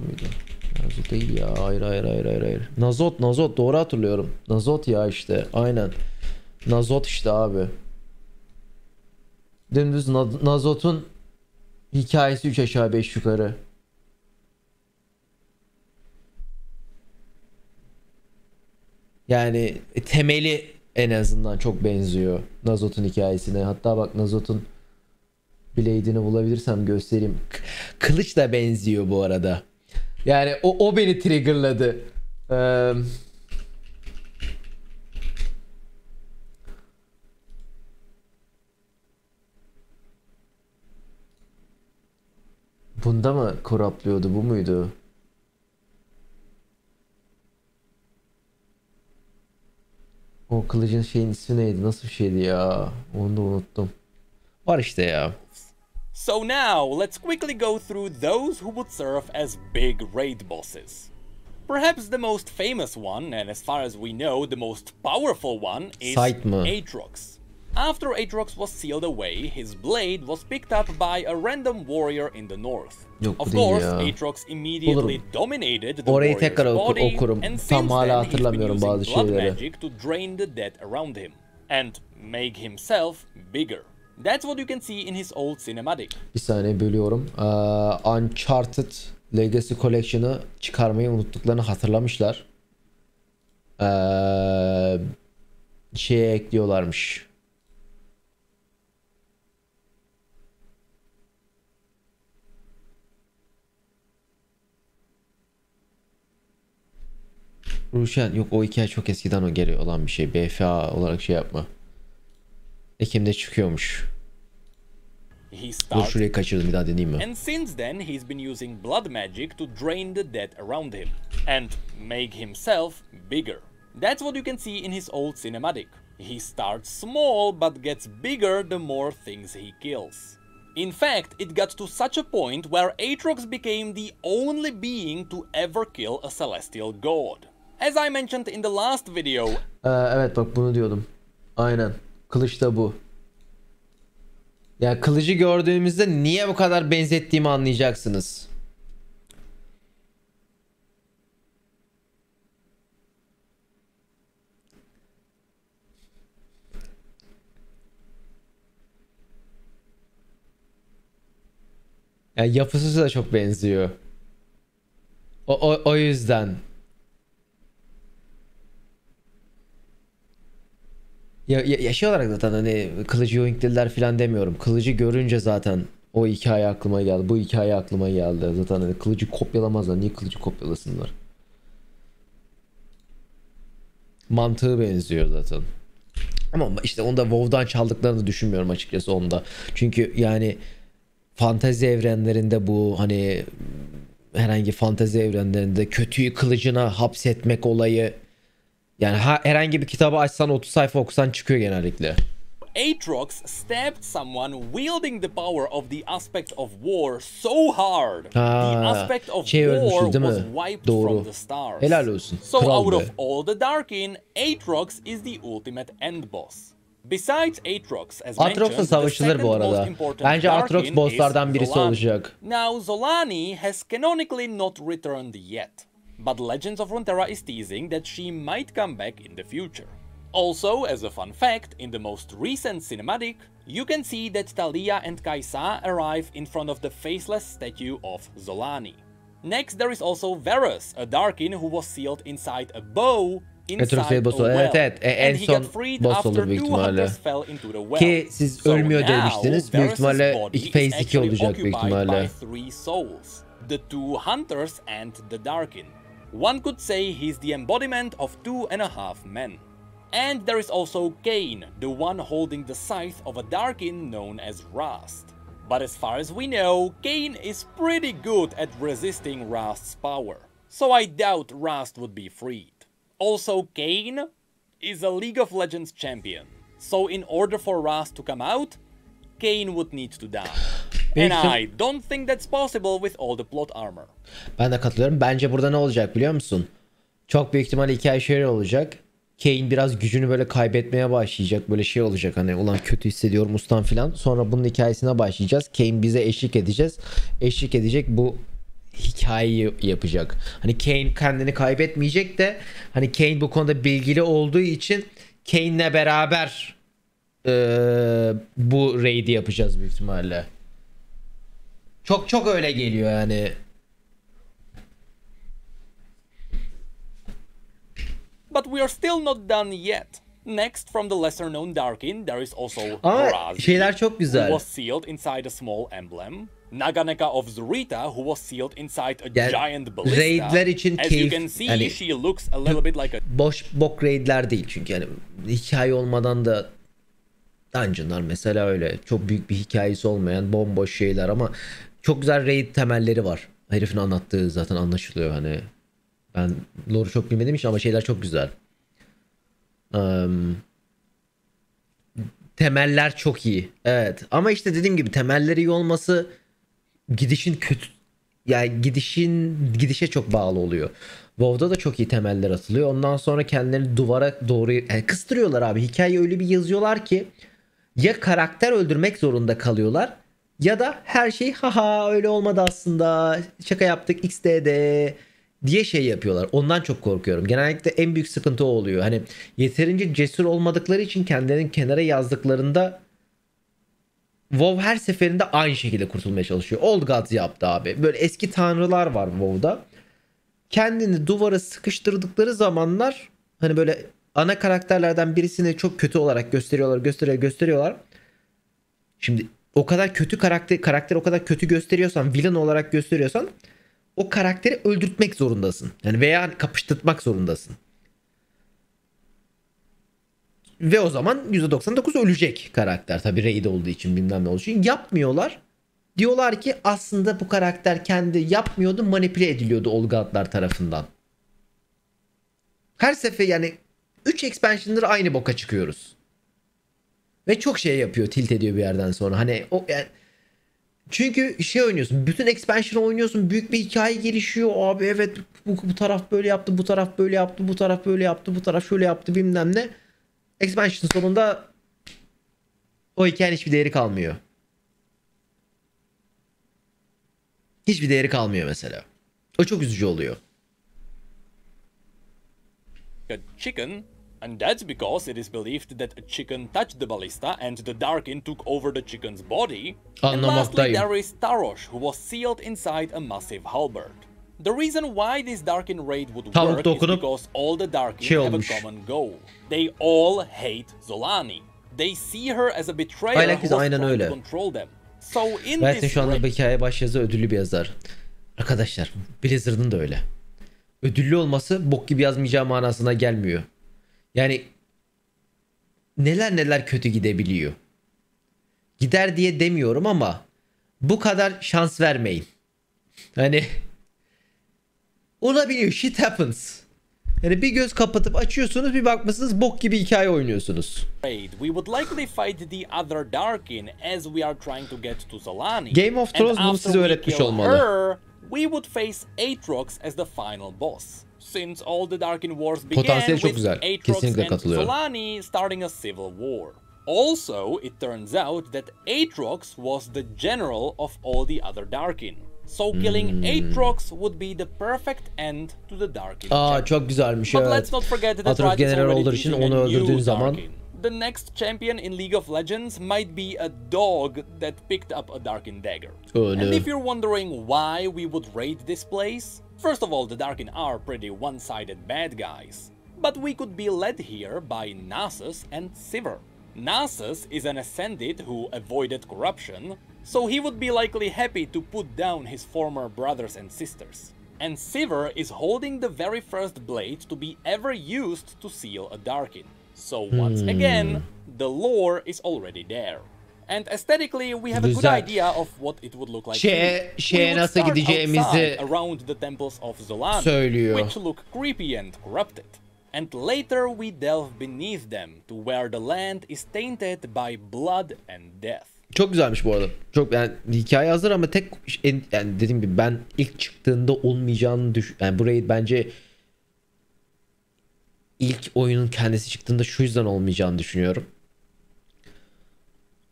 değil ya, hayır. Nazot, doğru hatırlıyorum. Nazot ya işte, aynen. Nazot işte abi. Dümdüz Nazot'un hikayesi 3 aşağı 5 yukarı. Yani temeli en azından çok benziyor Nazot'un hikayesine. Hatta bak Nazot'un blade'ini bulabilirsem göstereyim. Kılıç da benziyor bu arada. Yani o beni triggerladı. Bunda mı koraplıyordu, bu muydu? O kılıcın şeyin ismi neydi? Nasıl bir şeydi ya? Onu da unuttum. Var işte ya. So now let's quickly go through those who would serve as big raid bosses. Perhaps the most famous one, and as far as we know, the most powerful one, is Aatrox. After Aatrox was sealed away, his blade was picked up by a random warrior in the north. Of course, Aatrox immediately dominated the warrior's body, and since then he's been using blood magic to drain the dead around him and make himself bigger. That's what you can see in his old cinematic. Bir saniye bölüyorum. Uncharted Legacy Collection'ı çıkarmayı unuttuklarını hatırlamışlar. Şeye ekliyorlarmış. Ruşen, yok o hikaye çok eskiden, o geri olan bir şey. BFA olarak şey yapma. Ekim'de çıkıyormuş. Dur şurayı kaçırdım, bir daha deneyeyim mi? And since then he's been using blood magic to drain the dead around him and make himself bigger. That's what you can see in his old cinematic. He starts small but gets bigger the more things he kills. In fact, it got to such a point where Aatrox became the only being to ever kill a celestial god. As I mentioned in the last video. Evet bak bunu diyordum. Aynen. Kılıç da bu. Ya kılıcı gördüğümüzde niye bu kadar benzettiğimi anlayacaksınız. Yani yapısı da çok benziyor. O yüzden. Ya şey olarak zaten hani kılıcı yoinklediler falan demiyorum. Kılıcı görünce zaten o hikaye aklıma geldi. Bu hikaye aklıma geldi. Zaten hani kılıcı kopyalamazlar. Niye kılıcı kopyalasınlar? Mantığı benziyor zaten. Ama işte onu da WoW'dan çaldıklarını düşünmüyorum açıkçası onda. Çünkü yani fantezi evrenlerinde bu hani herhangi fantezi evrenlerinde kötüyü kılıcına hapsetmek olayı yani herhangi bir kitabı açsan 30 sayfa okusan çıkıyor genellikle. Aatrox stabbed someone wielding the power of the Aspect of War so hard. The Aspect of War was wiped from the stars. Helal olsun. So out of all the Darkin, Aatrox is the ultimate end boss. Besides Aatrox, as Aatrox'la savaşılır bu arada. Bence Aatrox bosslardan birisi olacak. Now Zolani has canonically not returned yet, but Legends of Runeterra is teasing that she might come back in the future. Also, as a fun fact, in the most recent cinematic, you can see that Talia and Kai'Sa arrive in front of the faceless statue of Zolani. Next, there is also Varus, a Darkin who was sealed inside a bow. Evet en son boss olur büyük ihtimalle. Ki siz ölmüyor demiştiniz. Büyük ihtimalle phase 2 olacak büyük ihtimalle. The two hunters and the Darkin. One could say he's the embodiment of 2.5 men. And there is also Kayn, the one holding the scythe of a Darkin known as Rhaast. But as far as we know, Kayn is pretty good at resisting Rhaast's power. So I doubt Rhaast would be free. Also, Kayn is a League of Legends champion. So in order for Rhaast to come out, Kayn would need to die. And I don't think that's possible with all the plot armor. Ben de katılıyorum. Bence burada ne olacak biliyor musun? Çok büyük ihtimal hikaye şöyle olacak. Kayn biraz gücünü böyle kaybetmeye başlayacak. Böyle şey olacak hani ulan kötü hissediyorum ustan filan. Sonra bunun hikayesine başlayacağız. Kayn bize eşlik edecek bu hikayeyi yapacak. Hani Kayn kendini kaybetmeyecek de hani Kayn bu konuda bilgili olduğu için Kayn'le beraber bu raid'i yapacağız büyük ihtimalle. Çok öyle geliyor yani. But we are still not done yet. Next from the lesser known Darkin there is also Razi, şeyler çok güzel. Who was sealed inside a small emblem. Naganeka of Zurita who was sealed inside a giant ballista. As you can see yani, she looks a little bit like a boş raidler değil çünkü yani hikaye olmadan da dungeonlar mesela öyle çok büyük bir hikayesi olmayan bomboş şeyler ama çok güzel raid temelleri var. Herifin anlattığı zaten anlaşılıyor hani. Ben lore'u çok bilmediğim için ama şeyler çok güzel. Temeller çok iyi. Evet. Ama işte dediğim gibi temeller iyi olması gidişin kötü yani gidişe çok bağlı oluyor. WoW'da da çok iyi temeller atılıyor. Ondan sonra kendilerini duvara doğru yani kıstırıyorlar abi. Hikayeyi öyle bir yazıyorlar ki ya karakter öldürmek zorunda kalıyorlar ya da her şey haha öyle olmadı aslında. Şaka yaptık XDD diye şey yapıyorlar. Ondan çok korkuyorum. Genellikle en büyük sıkıntı o oluyor. Hani yeterince cesur olmadıkları için kendilerini kenara yazdıklarında WoW her seferinde aynı şekilde kurtulmaya çalışıyor. Old Gods yaptı abi. Böyle eski tanrılar var WoW'da. Kendini duvara sıkıştırdıkları zamanlar hani böyle ana karakterlerden birisini çok kötü olarak gösteriyorlar. Şimdi o kadar kötü karakter o kadar kötü gösteriyorsan, villain olarak gösteriyorsan o karakteri öldürtmek zorundasın. Yani veya kapıştırmak zorundasın. Ve o zaman %99 ölecek karakter. Tabii raid olduğu için bilmem ne olduğu için. Yapmıyorlar. Diyorlar ki aslında bu karakter kendi yapmıyordu. Manipüle ediliyordu Old God'lar tarafından. Her sefer yani 3 expansion'dır aynı boka çıkıyoruz. Ve çok şey yapıyor. Tilt ediyor bir yerden sonra. Hani o yani çünkü şey oynuyorsun. Bütün expansion oynuyorsun. Büyük bir hikaye gelişiyor. Abi evet bu taraf böyle yaptı. Bu taraf böyle yaptı. Bu taraf böyle yaptı. Bu taraf şöyle yaptı bilmem ne. Expansion sonunda o hikayenin hiçbir değeri kalmıyor. Hiçbir değeri kalmıyor mesela. O çok üzücü oluyor. A chicken, and that's because it is believed that a chicken touched the ballista and the Darkin took over the chicken's body. And lastly, there is Tarosh, who was sealed inside a massive halberd. The reason why this Darkin raid would work is because all the Darkin have a common goal. They all hate Zolani. They see her as a betrayer who was trying to control them. So in this şu anda Bakai'ye başyazı ödüllü bir yazar. Arkadaşlar, Blizzard'ın da öyle. Ödüllü olması bok gibi yazmayacağı manasına gelmiyor. Yani neler neler kötü gidebiliyor. Gider diye demiyorum ama bu kadar şans vermeyin. Hani olabiliyor, shit happens. Yani bir göz kapatıp açıyorsunuz, bir bakmışsınız bok gibi hikaye oynuyorsunuz. We would likely fight the other Darkin as we are trying to get to Zolani. Game of Thrones bunu size öğretmiş olmalı. We would face Aatrox as the final boss. Since all the Darkin wars began with Aatrox and Zolani starting a civil war. Also, it turns out that Aatrox was the general of all the other Darkin. So killing Aatrox would be the perfect end to the Darkin. Çok güzelmiş. But let's not forget that Aatrox general olduğu için onu öldürdüğün zaman the next champion in League of Legends might be a dog that picked up a Darkin dagger. Oh, no. And if you're wondering why we would raid this place, first of all, the Darkin are pretty one-sided bad guys. But we could be led here by Nasus and Sivir. Nasus is an Ascended who avoided corruption, so he would be likely happy to put down his former brothers and sisters. And Sivir is holding the very first blade to be ever used to seal a Darkin. So once again, the lore is already there. And aesthetically, we have a good idea of what it would look like. Şeye nasıl gideceğimizi around the temples of Zolani, söylüyor. Which look creepy and corrupted. And later we delve beneath them to where the land is tainted by blood and death. Çok güzelmiş bu arada. Çok yani hikaye hazır ama tek yani dediğim gibi ben ilk çıktığında olmayacağını yani bu raid bence İlk oyunun kendisi çıktığında şu yüzden olmayacağını düşünüyorum.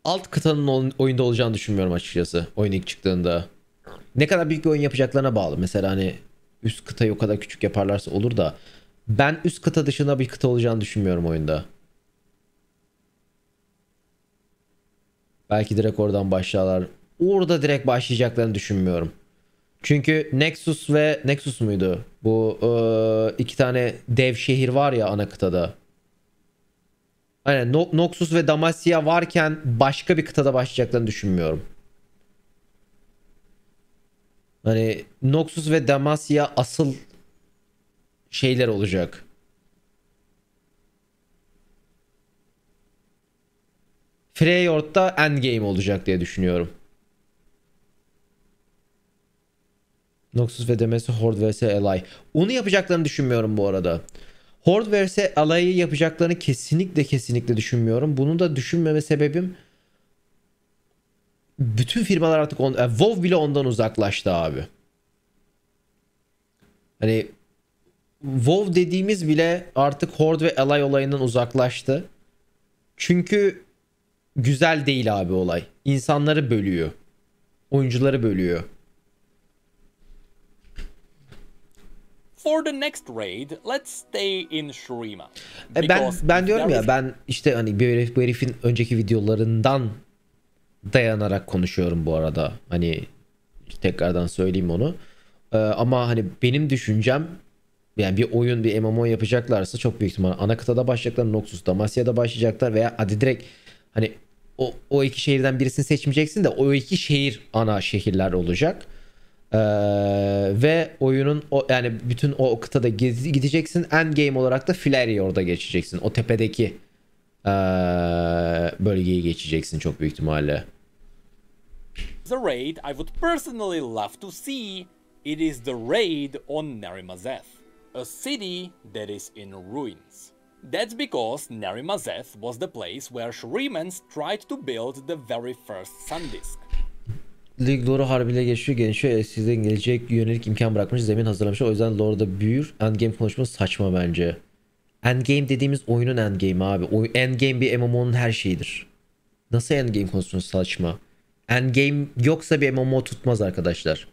Alt kıtanın oyunda olacağını düşünmüyorum açıkçası. Oyun ilk çıktığında. Ne kadar büyük bir oyun yapacaklarına bağlı. Mesela hani üst kıtayı o kadar küçük yaparlarsa olur da. Ben üst kıta dışında bir kıta olacağını düşünmüyorum oyunda. Belki direkt oradan başlarlar. Orada direkt başlayacaklarını düşünmüyorum. Çünkü Nexus ve Nexus muydu? Bu iki tane dev şehir var ya ana kıtada. Aynen Noxus ve Damacia varken başka bir kıtada başlayacaklarını düşünmüyorum. Hani Noxus ve Damacia asıl şeyler olacak. Freyord'da endgame olacak diye düşünüyorum. Noxus ve demesi Horde vs Ally. Onu yapacaklarını düşünmüyorum bu arada. Horde vs Ally'yi yapacaklarını kesinlikle düşünmüyorum. Bunu da düşünmeme sebebim bütün firmalar artık WoW bile ondan uzaklaştı abi. Hani WoW dediğimiz bile artık Horde ve Ally olayından uzaklaştı. Çünkü güzel değil abi olay. İnsanları bölüyor. Oyuncuları bölüyor. For the next raid, let's stay in Shurima. Ben diyorum ya, ben işte hani bu herifin önceki videolarından dayanarak konuşuyorum bu arada. Hani tekrardan söyleyeyim onu. Ama hani benim düşüncem yani bir oyun, bir MMO yapacaklarsa çok büyük ihtimal ana kıtada başlayacaklar, Noxus, Damacia'da başlayacaklar veya hadi direkt hani o iki şehirden birisini seçmeyeceksin de o iki şehir ana şehirler olacak. Ve oyunun yani bütün o kıtada gideceksin. Endgame olarak da Flerior'da geçeceksin. O tepedeki bölgeyi geçeceksin çok büyük ihtimalle. The raid I would personally love to see, it is the raid on Narimazeth, a city that is in ruins. That's because Narimazeth was the place where Shurimans tried to build the very first Sun Disk. Lig lore harbiyle geçiyor, genişliyor. Eskiden gelecek yönelik imkan bırakmış, zemin hazırlamışlar. O yüzden lore'da büyür. Endgame konuşması saçma bence. Endgame dediğimiz oyunun endgame'i abi. Endgame bir MMO'nun her şeyidir. Nasıl endgame konusunda saçma? Endgame yoksa bir MMO tutmaz arkadaşlar.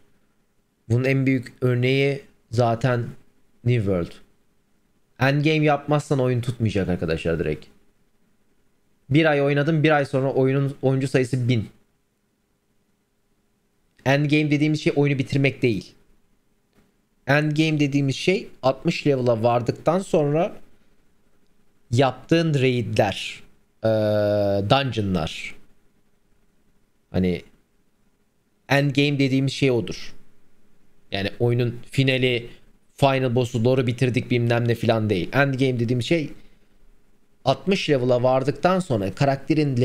Bunun en büyük örneği zaten New World. Endgame yapmazsan oyun tutmayacak arkadaşlar direkt. Bir ay oynadım, bir ay sonra oyuncu sayısı 1000. Endgame dediğimiz şey oyunu bitirmek değil. Endgame dediğimiz şey 60 level'a vardıktan sonra yaptığın raidler, dungeonlar. Hani endgame dediğimiz şey odur. Yani oyunun finali, final boss'u doğru bitirdik bilmem ne filan değil. Endgame dediğimiz şey 60 level'a vardıktan sonra karakterin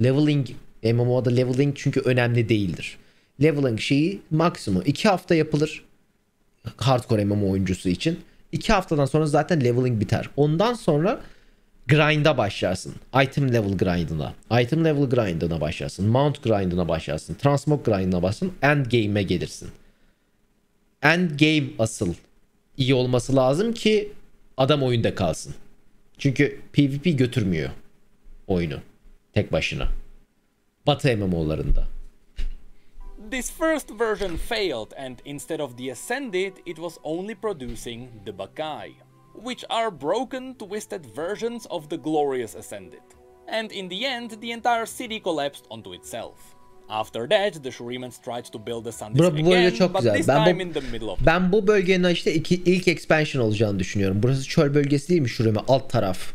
leveling, MMO'da leveling çünkü önemli değildir. Leveling şeyi maksimum 2 hafta yapılır. Hardcore MMO oyuncusu için 2 haftadan sonra zaten leveling biter. Ondan sonra grind'a başlarsın. Item level grind'ına. Item level grind'ına başlarsın. Mount grind'ına başlarsın. Transmog grind'ına başlarsın. End game'e gelirsin. End game asıl iyi olması lazım ki adam oyunda kalsın. Çünkü PvP götürmüyor oyunu tek başına. Batı MMO'larında. This first version failed, and instead of the Ascended, it was only producing the Bakai, which are broken, twisted versions of the glorious Ascended. And in the end, the entire city collapsed onto itself. After that, the Shurimans tried to build the Sun Disk again, but this time in the middle of... Ben bu bölgenin işte ilk expansion olacağını düşünüyorum. Burası çöl bölgesi değil mi Shurima? Alt taraf.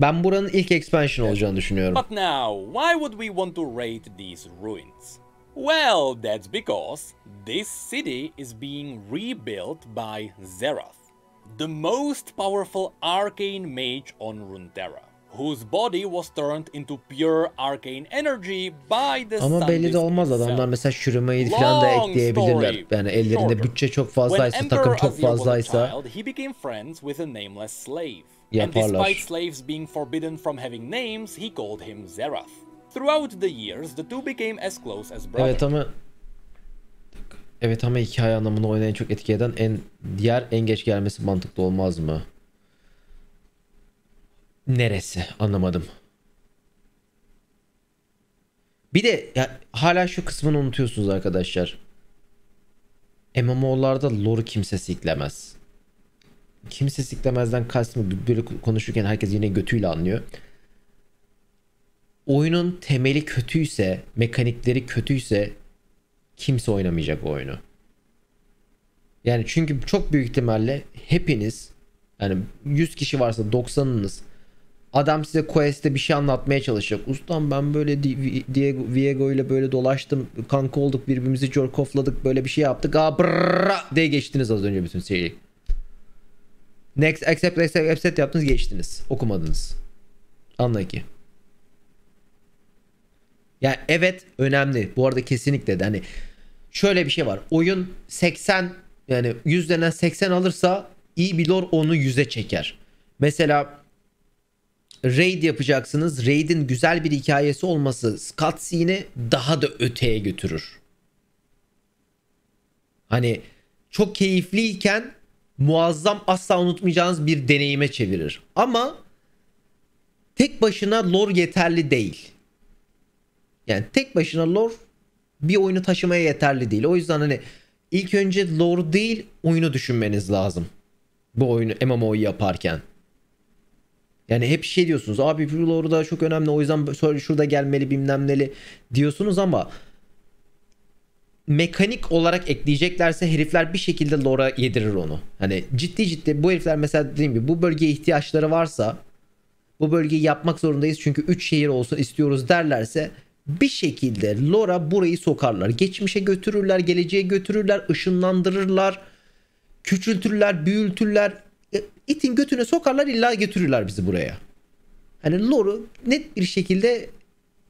Ben buranın ilk expansion olacağını düşünüyorum. But now, why would we want to raid these ruins? Well, that's because this city is being rebuilt by Xerath, the most powerful arcane mage on Runeterra, whose body was turned into pure arcane energy by the Sun Disk. Ama belli de olmaz, adamlar mesela Shurima'yı falan da ekleyebilirler. Yani ellerinde bütçe çok fazlaysa, takım çok fazlaysa. He became friends with a nameless slave. And despite slaves being forbidden from having names, he called him Xerath. Throughout the years, the two became as close as brothers. Evet ama hikaye anlamını oynayan çok etki eden diğer en geç gelmesi mantıklı olmaz mı? Neresi? Anlamadım. Bir de ya, hala şu kısmını unutuyorsunuz arkadaşlar. MMO'larda lore'u kimse siklemez. Kimse siklemezden kastım böyle konuşurken herkes yine götüyle anlıyor. Oyunun temeli kötüyse, mekanikleri kötüyse kimse oynamayacak o oyunu. Yani çünkü çok büyük ihtimalle hepiniz, yani 100 kişi varsa 90'ınız, adam size quest'te bir şey anlatmaya çalışacak. Ustam ben böyle Viego ile böyle dolaştım, kanka olduk, birbirimizi jorkofladık, böyle bir şey yaptık. Aa brrrra diye geçtiniz az önce bütün seriyi. Next, accept yaptınız, geçtiniz. Okumadınız. Anla ki. Yani evet önemli. Bu arada kesinlikle de hani şöyle bir şey var. Oyun 80 yani 100'den 80 alırsa iyi bir lore onu 100'e çeker. Mesela raid yapacaksınız. Raid'in güzel bir hikayesi olması cutscene'i daha da öteye götürür. Hani çok keyifliyken muazzam, asla unutmayacağınız bir deneyime çevirir. Ama tek başına lore yeterli değil. Yani tek başına lore bir oyunu taşımaya yeterli değil. O yüzden hani ilk önce lore değil oyunu düşünmeniz lazım. Bu oyunu MMO'yu yaparken. Yani hep şey diyorsunuz. Abi bu lore da çok önemli. O yüzden şurada gelmeli bilmem neli diyorsunuz ama mekanik olarak ekleyeceklerse herifler bir şekilde lore'a yedirir onu. Hani ciddi bu herifler mesela dediğim gibi bu bölgeye ihtiyaçları varsa bu bölgeyi yapmak zorundayız çünkü 3 şehir olsun istiyoruz derlerse bir şekilde lore'a burayı sokarlar. Geçmişe götürürler, geleceğe götürürler, ışınlandırırlar, küçültürler, büyültürler. İtin götüne sokarlar, illa götürürler bizi buraya. Hani lore'u net bir şekilde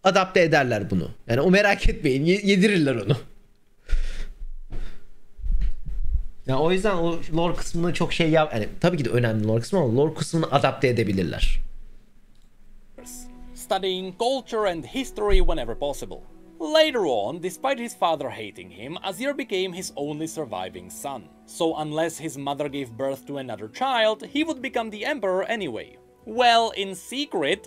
adapte ederler bunu. Yani o merak etmeyin, yedirirler onu. Yani o yüzden o lore kısmını çok şey yap... Yani tabii ki de önemli lore kısmı ama lore kısmını adapte edebilirler. Studying culture and history whenever possible. Later on, despite his father hating him, Azir became his only surviving son. So unless his mother gave birth to another child, he would become the emperor anyway. Well, in secret,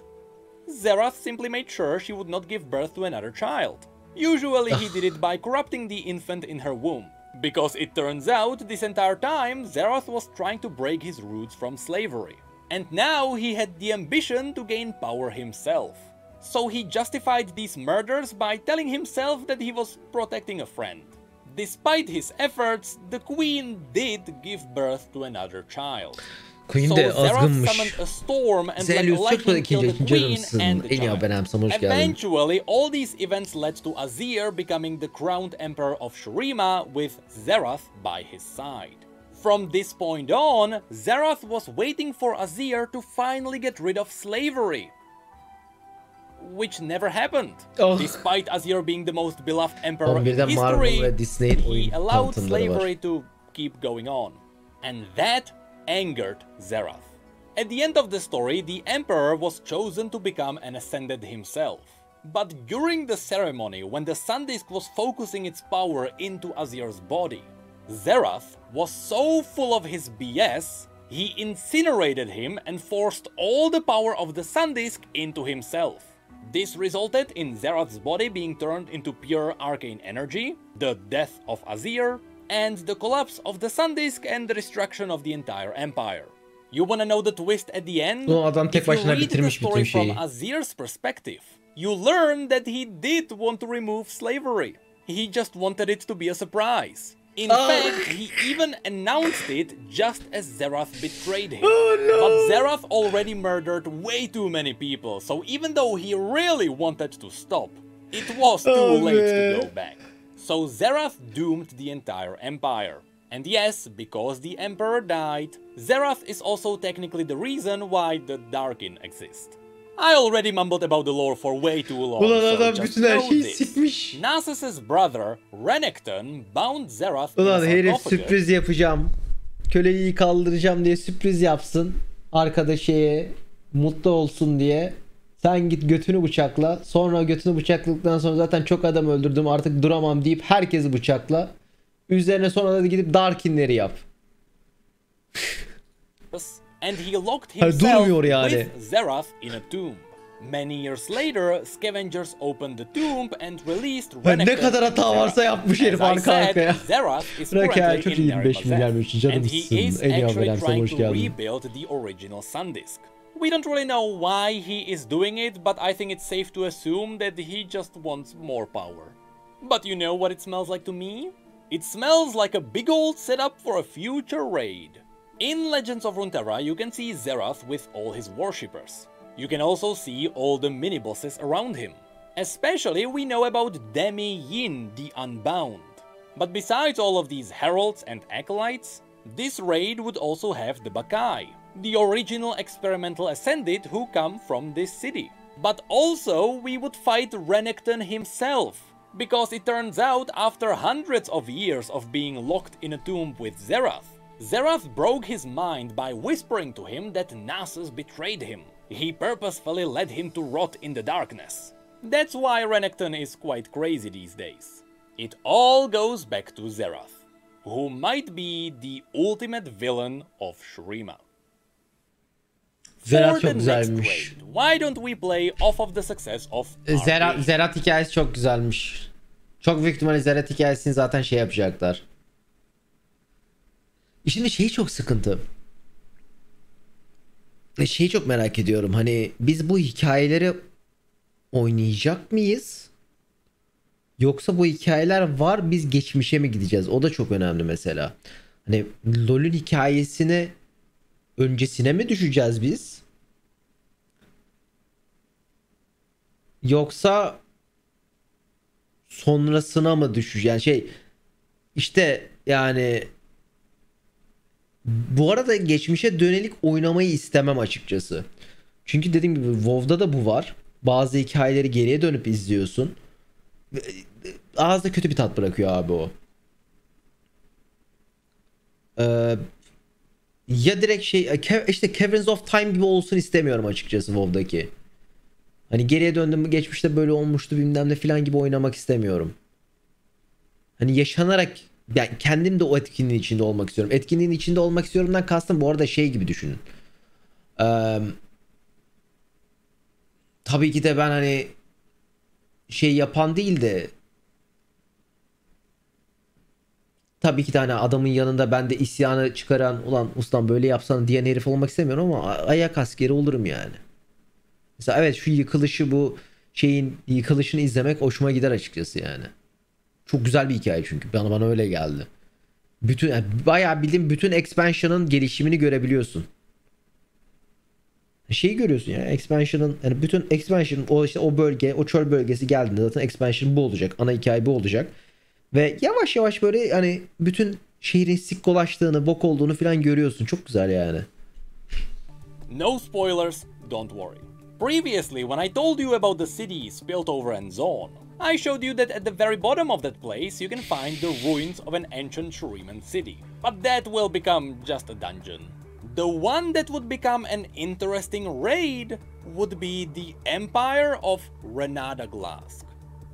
Xerath simply made sure she would not give birth to another child. Usually he did it by corrupting the infant in her womb. Because it turns out, this entire time, Xerath was trying to break his roots from slavery. And now he had the ambition to gain power himself. So he justified these murders by telling himself that he was protecting a friend. Despite his efforts, the queen did give birth to another child. So Xerath summoned a storm and let lightning kill the queen and the child. Eventually, all these events led to Azir becoming the crowned emperor of Shurima with Xerath by his side. From this point on, Xerath was waiting for Azir to finally get rid of slavery, which never happened. Oh. Despite Azir being the most beloved emperor in history, he allowed slavery to keep going on. And that angered Xerath. At the end of the story, the emperor was chosen to become an ascended himself. But during the ceremony, when the Sun Disk was focusing its power into Azir's body, Xerath was so full of his BS, he incinerated him and forced all the power of the Sun Disk into himself. This resulted in Xerath's body being turned into pure arcane energy, the death of Azir, and the collapse of the Sun Disk and the destruction of the entire empire. You wanna know the twist at the end? No, if you read the story from Azir's perspective, you learn that he did want to remove slavery. He just wanted it to be a surprise. In fact, he even announced it just as Xerath betrayed him. Oh, no. But Xerath already murdered way too many people, so even though he really wanted to stop, it was too late to go back. So Xerath doomed the entire empire. And yes, because the emperor died, Xerath is also technically the reason why the Darkin exist. I already mumbled about the lore for way too long, so just know this. Nasus's brother, Renekton, bound Xerath in a sarcophagus. Köleyi kaldıracağım diye sürpriz yapsın. Arkadaşıya mutlu olsun diye. Sen git götünü bıçakla. Sonra götünü bıçakladıktan sonra zaten çok adam öldürdüm artık duramam deyip herkesi bıçakla. Üzerine sonra da gidip Darkinleri yap. And he locked himself with Xerath in a tomb. Many years later, scavengers opened the tomb and released Renekton. As I said, Xerath is currently in Narimazeth, and he is actually trying to rebuild the original Sun Disk. We don't really know why he is doing it, but I think it's safe to assume that he just wants more power. But you know what it smells like to me? It smells like a big old setup for a future raid. In Legends of Runeterra, you can see Xerath with all his worshippers. You can also see all the mini-bosses around him. Especially we know about Demi Yin the Unbound. But besides all of these heralds and acolytes, this raid would also have the Bakai, the original experimental ascended who come from this city. But also we would fight Renekton himself. Because it turns out after hundreds of years of being locked in a tomb with Xerath, Xerath broke his mind by whispering to him that Nasus betrayed him. He purposefully led him to rot in the darkness. That's why Renekton is quite crazy these days. It all goes back to Xerath, who might be the ultimate villain of Shurima. Xerath çok güzelmiş. Why don't we play off of the success of Xerath hikayesi çok güzelmiş. Çok büyük ihtimalle Xerath hikayesini zaten şey yapacaklar. Şimdi şeyi çok sıkıntı. Şeyi çok merak ediyorum. Hani biz bu hikayeleri oynayacak mıyız? Yoksa bu hikayeler var biz geçmişe mi gideceğiz? O da çok önemli mesela. Hani LoL'ün hikayesini öncesine mi düşeceğiz biz? Yoksa sonrasına mı düşeceğiz? Yani şey işte yani bu arada geçmişe dönelik oynamayı istemem açıkçası. Çünkü dediğim gibi WoW'da da bu var. Bazı hikayeleri geriye dönüp izliyorsun. Ağızda kötü bir tat bırakıyor abi o. Ya direkt şey işte Caverns of Time gibi olsun istemiyorum açıkçası WoW'daki. Hani geriye döndüm, geçmişte böyle olmuştu bilmem ne filan gibi oynamak istemiyorum. Hani yaşanarak, yani kendim de o etkinliğin içinde olmak istiyorum. Etkinliğin içinde olmak istiyorumdan kastım bu arada şey gibi düşünün. Tabii ki de ben hani şey yapan değil de tabii ki de hani adamın yanında ben de isyanı çıkaran ulan ustam böyle yapsana diyen herif olmak istemiyorum ama ayak askeri olurum yani. Mesela evet şu yıkılışı, bu şeyin yıkılışını izlemek hoşuma gider açıkçası yani. Çok güzel bir hikaye çünkü bana öyle geldi. Bütün yani bayağı bildiğim bütün expansion'ın gelişimini görebiliyorsun. Şeyi görüyorsun ya expansion'ın yani bütün expansion'ın o işte o bölge, o çöl bölgesi geldiğinde zaten expansion bu olacak. Ana hikaye bu olacak. Ve yavaş yavaş böyle hani bütün şehrin sikkolaştığını, bok olduğunu falan görüyorsun. Çok güzel yani. No spoilers, don't worry. Previously when I told you about the cities, Piltover and Zaun, I showed you that at the very bottom of that place you can find the ruins of an ancient Shuriman city. But that will become just a dungeon. The one that would become an interesting raid would be the Empire of Renata Glask.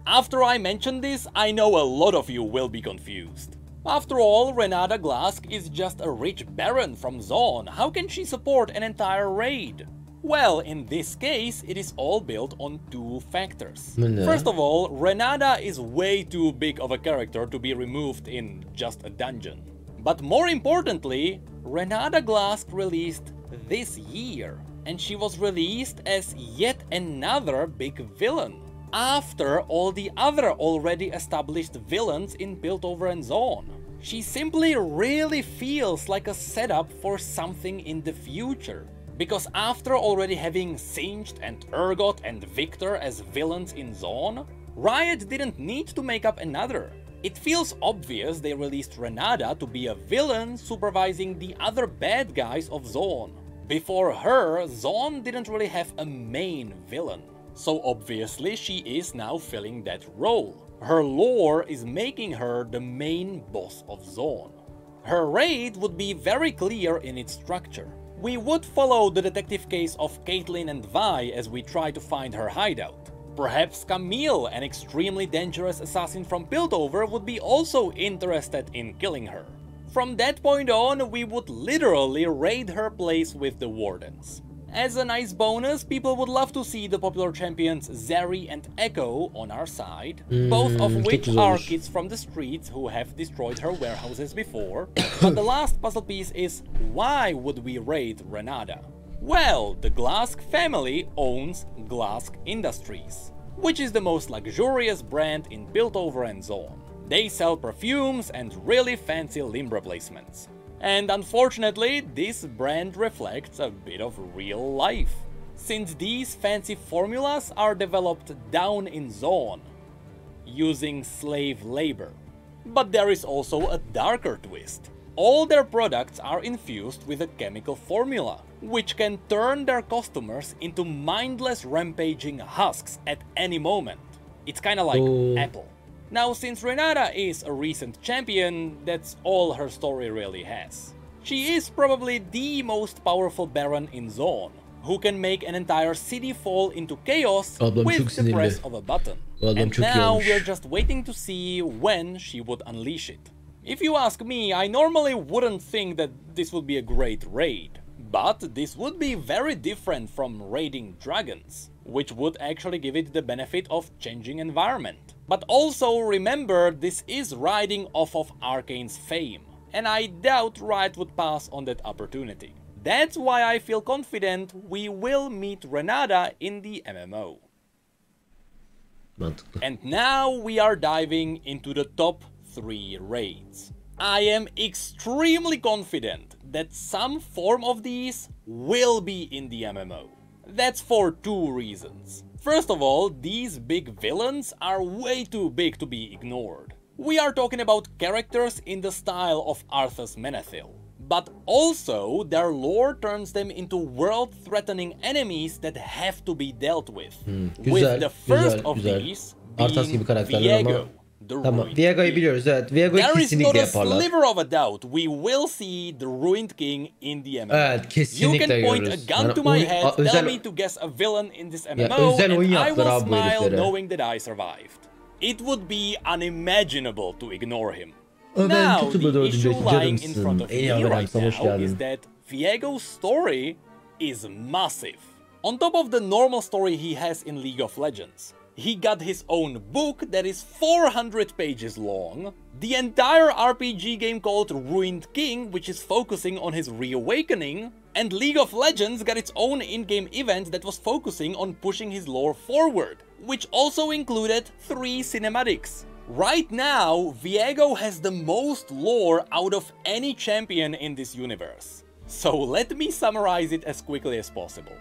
After I mention this, I know a lot of you will be confused. After all, Renata Glask is just a rich baron from Zaun. How can she support an entire raid? Well, in this case, it is all built on two factors. First of all, Renata is way too big of a character to be removed in just a dungeon. But more importantly, Renata Glask released this year, and she was released as yet another big villain, after all the other already established villains in Piltover and Zaun. She simply really feels like a setup for something in the future, because after already having Singed and Urgot and Victor as villains in Zaun, Riot didn't need to make up another. It feels obvious they released Renata to be a villain supervising the other bad guys of Zaun. Before her, Zaun didn't really have a main villain. So obviously she is now filling that role. Her lore is making her the main boss of Zaun. Her raid would be very clear in its structure. We would follow the detective case of Caitlyn and Vi as we try to find her hideout. Perhaps Camille, an extremely dangerous assassin from Piltover, would be also interested in killing her. From that point on, we would literally raid her place with the wardens. As a nice bonus, people would love to see the popular champions Zeri and Echo on our side, both of which are kids from the streets who have destroyed her warehouses before. But the last puzzle piece is, why would we raid Renata? Well, the Glask family owns Glask Industries, which is the most luxurious brand in Piltover and Zaun. They sell perfumes and really fancy limb replacements. And unfortunately, this brand reflects a bit of real life, since these fancy formulas are developed down in Zaun, using slave labor. But there is also a darker twist. All their products are infused with a chemical formula, which can turn their customers into mindless rampaging husks at any moment. It's kinda like Apple. Now, since Renata is a recent champion, that's all her story really has. She is probably the most powerful baron in Zaun, who can make an entire city fall into chaos with the press of a button. And now we're just waiting to see when she would unleash it. If you ask me, I normally wouldn't think that this would be a great raid, but this would be very different from raiding dragons, which would actually give it the benefit of changing environment. But also remember, this is riding off of Arcane's fame, and I doubt Riot would pass on that opportunity. That's why I feel confident we will meet Renata in the MMO. And now we are diving into the top 3 raids. I am extremely confident that some form of these will be in the MMO. That's for two reasons. First of all, these big villains are way too big to be ignored. We are talking about characters in the style of Arthas Menethil, but also their lore turns them into world-threatening enemies that have to be dealt with. With the first of these being Viego, the Tamam, Ruined Viego'yu biliyoruz, evet. Viego'yu kesinlikle yaparlar. There is not a sliver of a doubt. We will see the Ruined King in the MMO. Evet, kesinlikle görürüz. You can point a gun to my head, tell me to guess a villain in this MMO, and I will smile knowing that I survived. It would be unimaginable to ignore him. Now, the issue lying in front of me right now is that Viego's story is massive. On top of the normal story he has in League of Legends, he got his own book that is 400 pages long, the entire RPG game called Ruined King, which is focusing on his reawakening, and League of Legends got its own in-game event that was focusing on pushing his lore forward, which also included 3 cinematics. Right now, Viego has the most lore out of any champion in this universe. So let me summarize it as quickly as possible.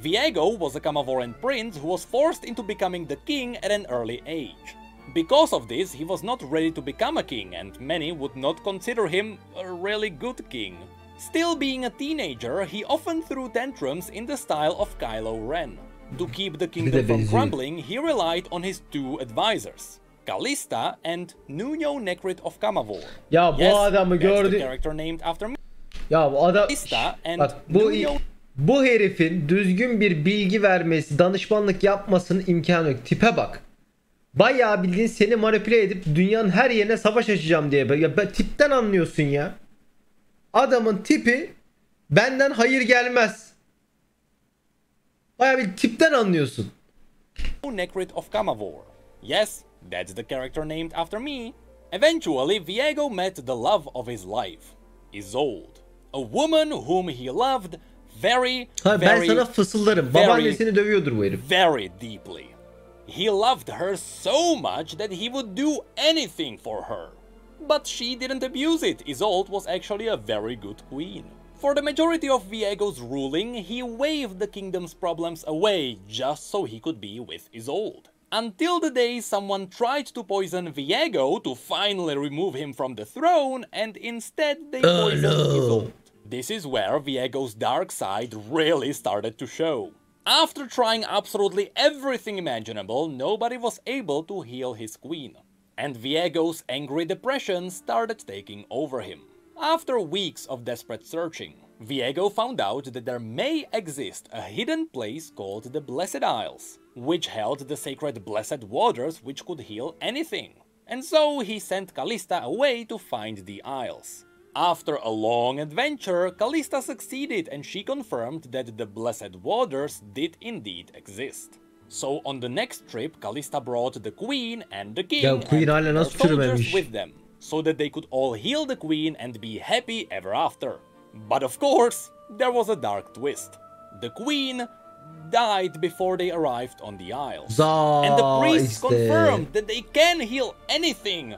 Viego was a Kamavoran prince who was forced into becoming the king at an early age. Because of this, he was not ready to become a king, and many would not consider him a really good king. Still being a teenager, he often threw tantrums in the style of Kylo Ren. To keep the kingdom from crumbling, he relied on his 2 advisors, Kalista and Nuno Necrit of Kamavor. Ya bu yes, adamı gördü. Ya bu adam. Bak, bu herifin düzgün bir bilgi vermesi, danışmanlık yapmasının imkanı yok. Tipe bak. Bayağı bildiğin seni manipüle edip dünyanın her yerine savaş açacağım diye. Ya tipten anlıyorsun ya. Adamın tipi benden hayır gelmez. Bayağı bir tipten anlıyorsun. Necrit of Kamavor. Yes, that's the character named after me. Eventually, Viego met the love of his life, Isolde, a woman whom he loved very, very deeply. He loved her so much that he would do anything for her. But she didn't abuse it. Isolde was actually a very good queen. For the majority of Viego's ruling, he waved the kingdom's problems away just so he could be with Isolde. Until the day someone tried to poison Viego to finally remove him from the throne, and instead they poisoned Isolde. This is where Viego's dark side really started to show. After trying absolutely everything imaginable, nobody was able to heal his queen. And Viego's angry depression started taking over him. After weeks of desperate searching, Viego found out that there may exist a hidden place called the Blessed Isles, which held the sacred blessed waters which could heal anything. And so he sent Kalista away to find the Isles. After a long adventure, Kalista succeeded and she confirmed that the blessed waters did indeed exist. So on the next trip, Kalista brought the queen and the king and her soldiers with them, so that they could all heal the queen and be happy ever after. But of course, there was a dark twist. The queen died before they arrived on the Isles. And the priests confirmed that they can heal anything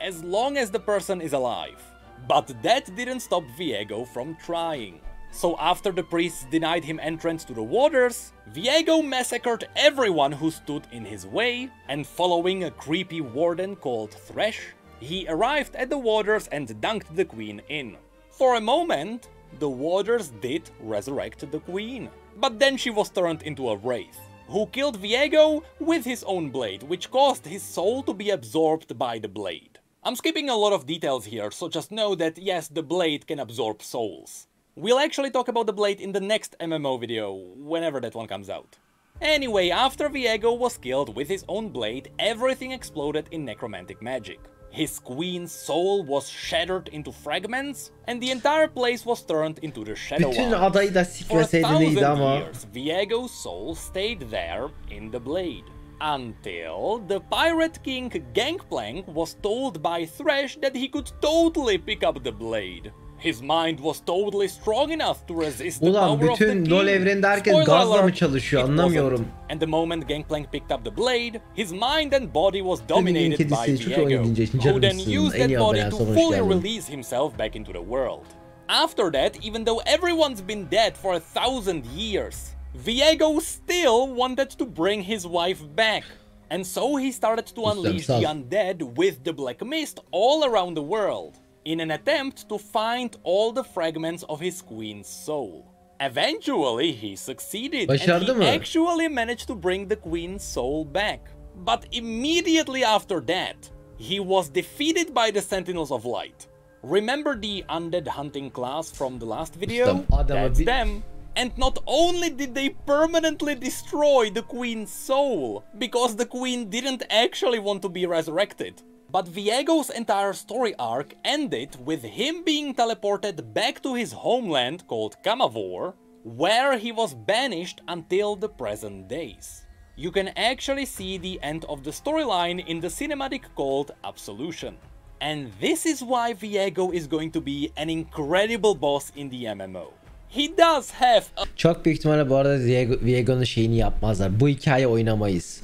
as long as the person is alive. But that didn't stop Viego from trying. So after the priests denied him entrance to the waters, Viego massacred everyone who stood in his way, and following a creepy warden called Thresh, he arrived at the waters and dunked the queen in. For a moment, the waters did resurrect the queen, but then she was turned into a wraith, who killed Viego with his own blade, which caused his soul to be absorbed by the blade. I'm skipping a lot of details here, so just know that yes, the blade can absorb souls. We'll actually talk about the blade in the next MMO video, whenever that one comes out. Anyway, after Viego was killed with his own blade, everything exploded in necromantic magic. His queen's soul was shattered into fragments, and the entire place was turned into the Shadow Isles. For 1,000 years, Viego's soul stayed there in the blade, until the pirate king Gangplank was told by Thresh that he could totally pick up the blade. His mind was totally strong enough to resist the power of the king. Spoiler alert, and the moment Gangplank picked up the blade, his mind and body was dominated by Viego, who then used that body to fully release himself back into the world. After that, even though everyone's been dead for 1,000 years, Viego still wanted to bring his wife back. And so he started to unleash the undead with the black mist all around the world, in an attempt to find all the fragments of his queen's soul. Eventually, he succeeded, and he actually managed to bring the queen's soul back. But immediately after that, He was defeated by the Sentinels of Light. Remember the undead hunting class from the last video? That's them. And not only did they permanently destroy the Queen's soul, because the Queen didn't actually want to be resurrected, but Viego's entire story arc ended with him being teleported back to his homeland called Kamavor, where he was banished until the present days. You can actually see the end of the storyline in the cinematic called Absolution. And this is why Viego is going to be an incredible boss in the MMO. He does have a... Çok büyük ihtimalle bu arada Viego'nun şeyini yapmazlar. Bu hikaye oynamayız.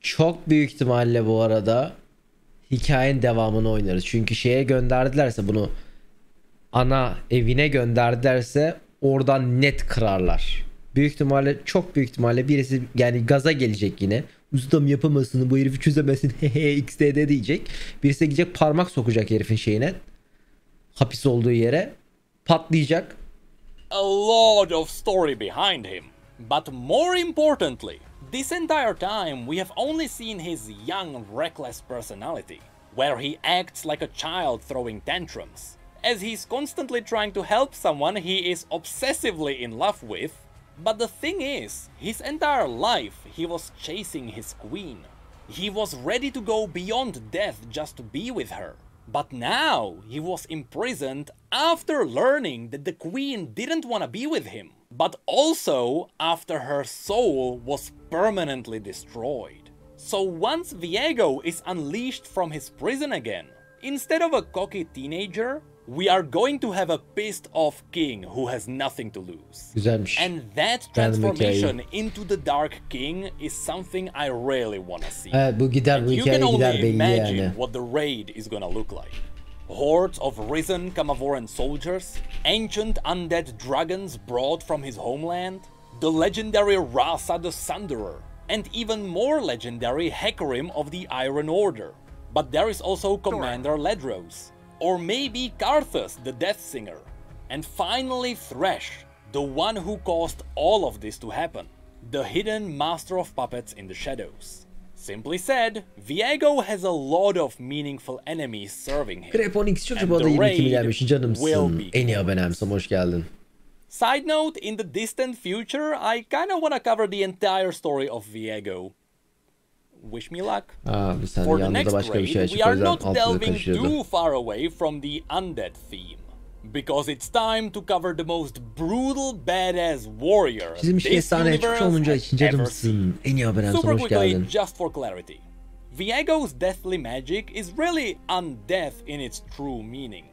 Çok büyük ihtimalle bu arada hikayenin devamını oynarız. Çünkü şeye gönderdilerse bunu ana evine gönderdilerse oradan net kırarlar. Büyük ihtimalle birisi yani gaza gelecek yine. Ustam yapamazsın bu herifi çözemezsin XDD diyecek. Birisi gidecek parmak sokacak herifin şeyine. Hapis olduğu yere. Patlayacak. A lot of story behind him. But more importantly, this entire time we have only seen his young, reckless personality, where he acts like a child throwing tantrums. As he's constantly trying to help someone he is obsessively in love with, but the thing is, his entire life he was chasing his queen. He was ready to go beyond death just to be with her. But now he was imprisoned after learning that the queen didn't want to be with him, but also after her soul was permanently destroyed. So once Viego is unleashed from his prison again, instead of a cocky teenager, we are going to have a pissed-off king who has nothing to lose. Güzelmiş. And that transformation into the Dark King is something I really want to see. Evet, bu gider, and you can only imagine what the raid is going to look like. Hordes of risen Kamavoran soldiers, ancient undead dragons brought from his homeland, the legendary Rasa the Sunderer, and even more legendary Hecarim of the Iron Order. But there is also Commander Ledros, or maybe Karthus, the Death Singer. And finally Thresh, the one who caused all of this to happen, the hidden master of puppets in the shadows. Simply said, Viego has a lot of meaningful enemies serving him. And the raid will be. Side note, in the distant future, I kinda wanna cover the entire story of Viego. Wish me luck. For the next raid, we are not delving too far away from the undead theme, because it's time to cover the most brutal badass warrior this universe has ever seen. Super quickly, just for clarity, Viego's deathly magic is really undeath in its true meaning.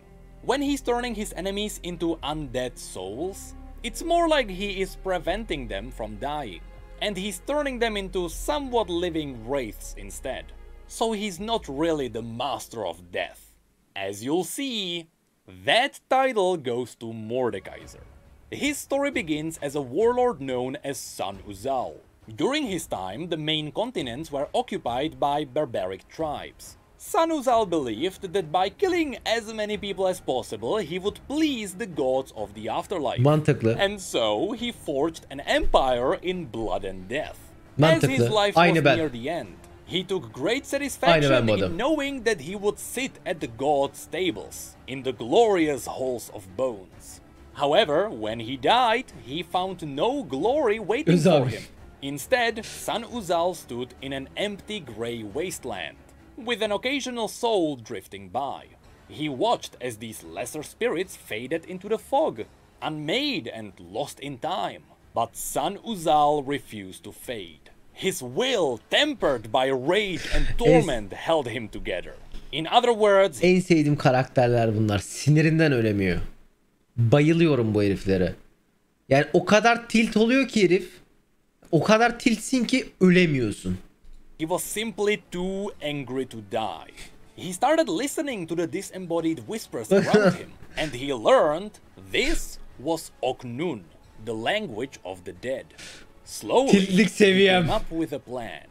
When he's turning his enemies into undead souls, it's more like he is preventing them from dying, and he's turning them into somewhat living wraiths instead. So he's not really the master of death. As you'll see, that title goes to Mordekaiser. His story begins as a warlord known as Sun Uzal. During his time, the main continents were occupied by barbaric tribes. Sun Uzal believed that by killing as many people as possible, he would please the gods of the afterlife. Mantıklı. And so he forged an empire in blood and death. Mantıklı. As his life was near the end, he took great satisfaction in knowing that he would sit at the gods' tables, in the glorious halls of bones. However, when he died, he found no glory waiting for him. Instead, Sun Uzal stood in an empty grey wasteland, with an occasional soul drifting by. He watched as these lesser spirits faded into the fog, unmade and lost in time. But Sun Uzal refused to fade. His will, tempered by rage and torment, held him together. In other words... En sevdiğim karakterler bunlar. Sinirinden ölemiyor. Bayılıyorum bu heriflere. Yani o kadar tilt oluyor ki herif. O kadar tiltsin ki ölemiyorsun. He was simply too angry to die. He started listening to the disembodied whispers around him, and he learned this was Oknun, the language of the dead. Slowly, he came up with a plan.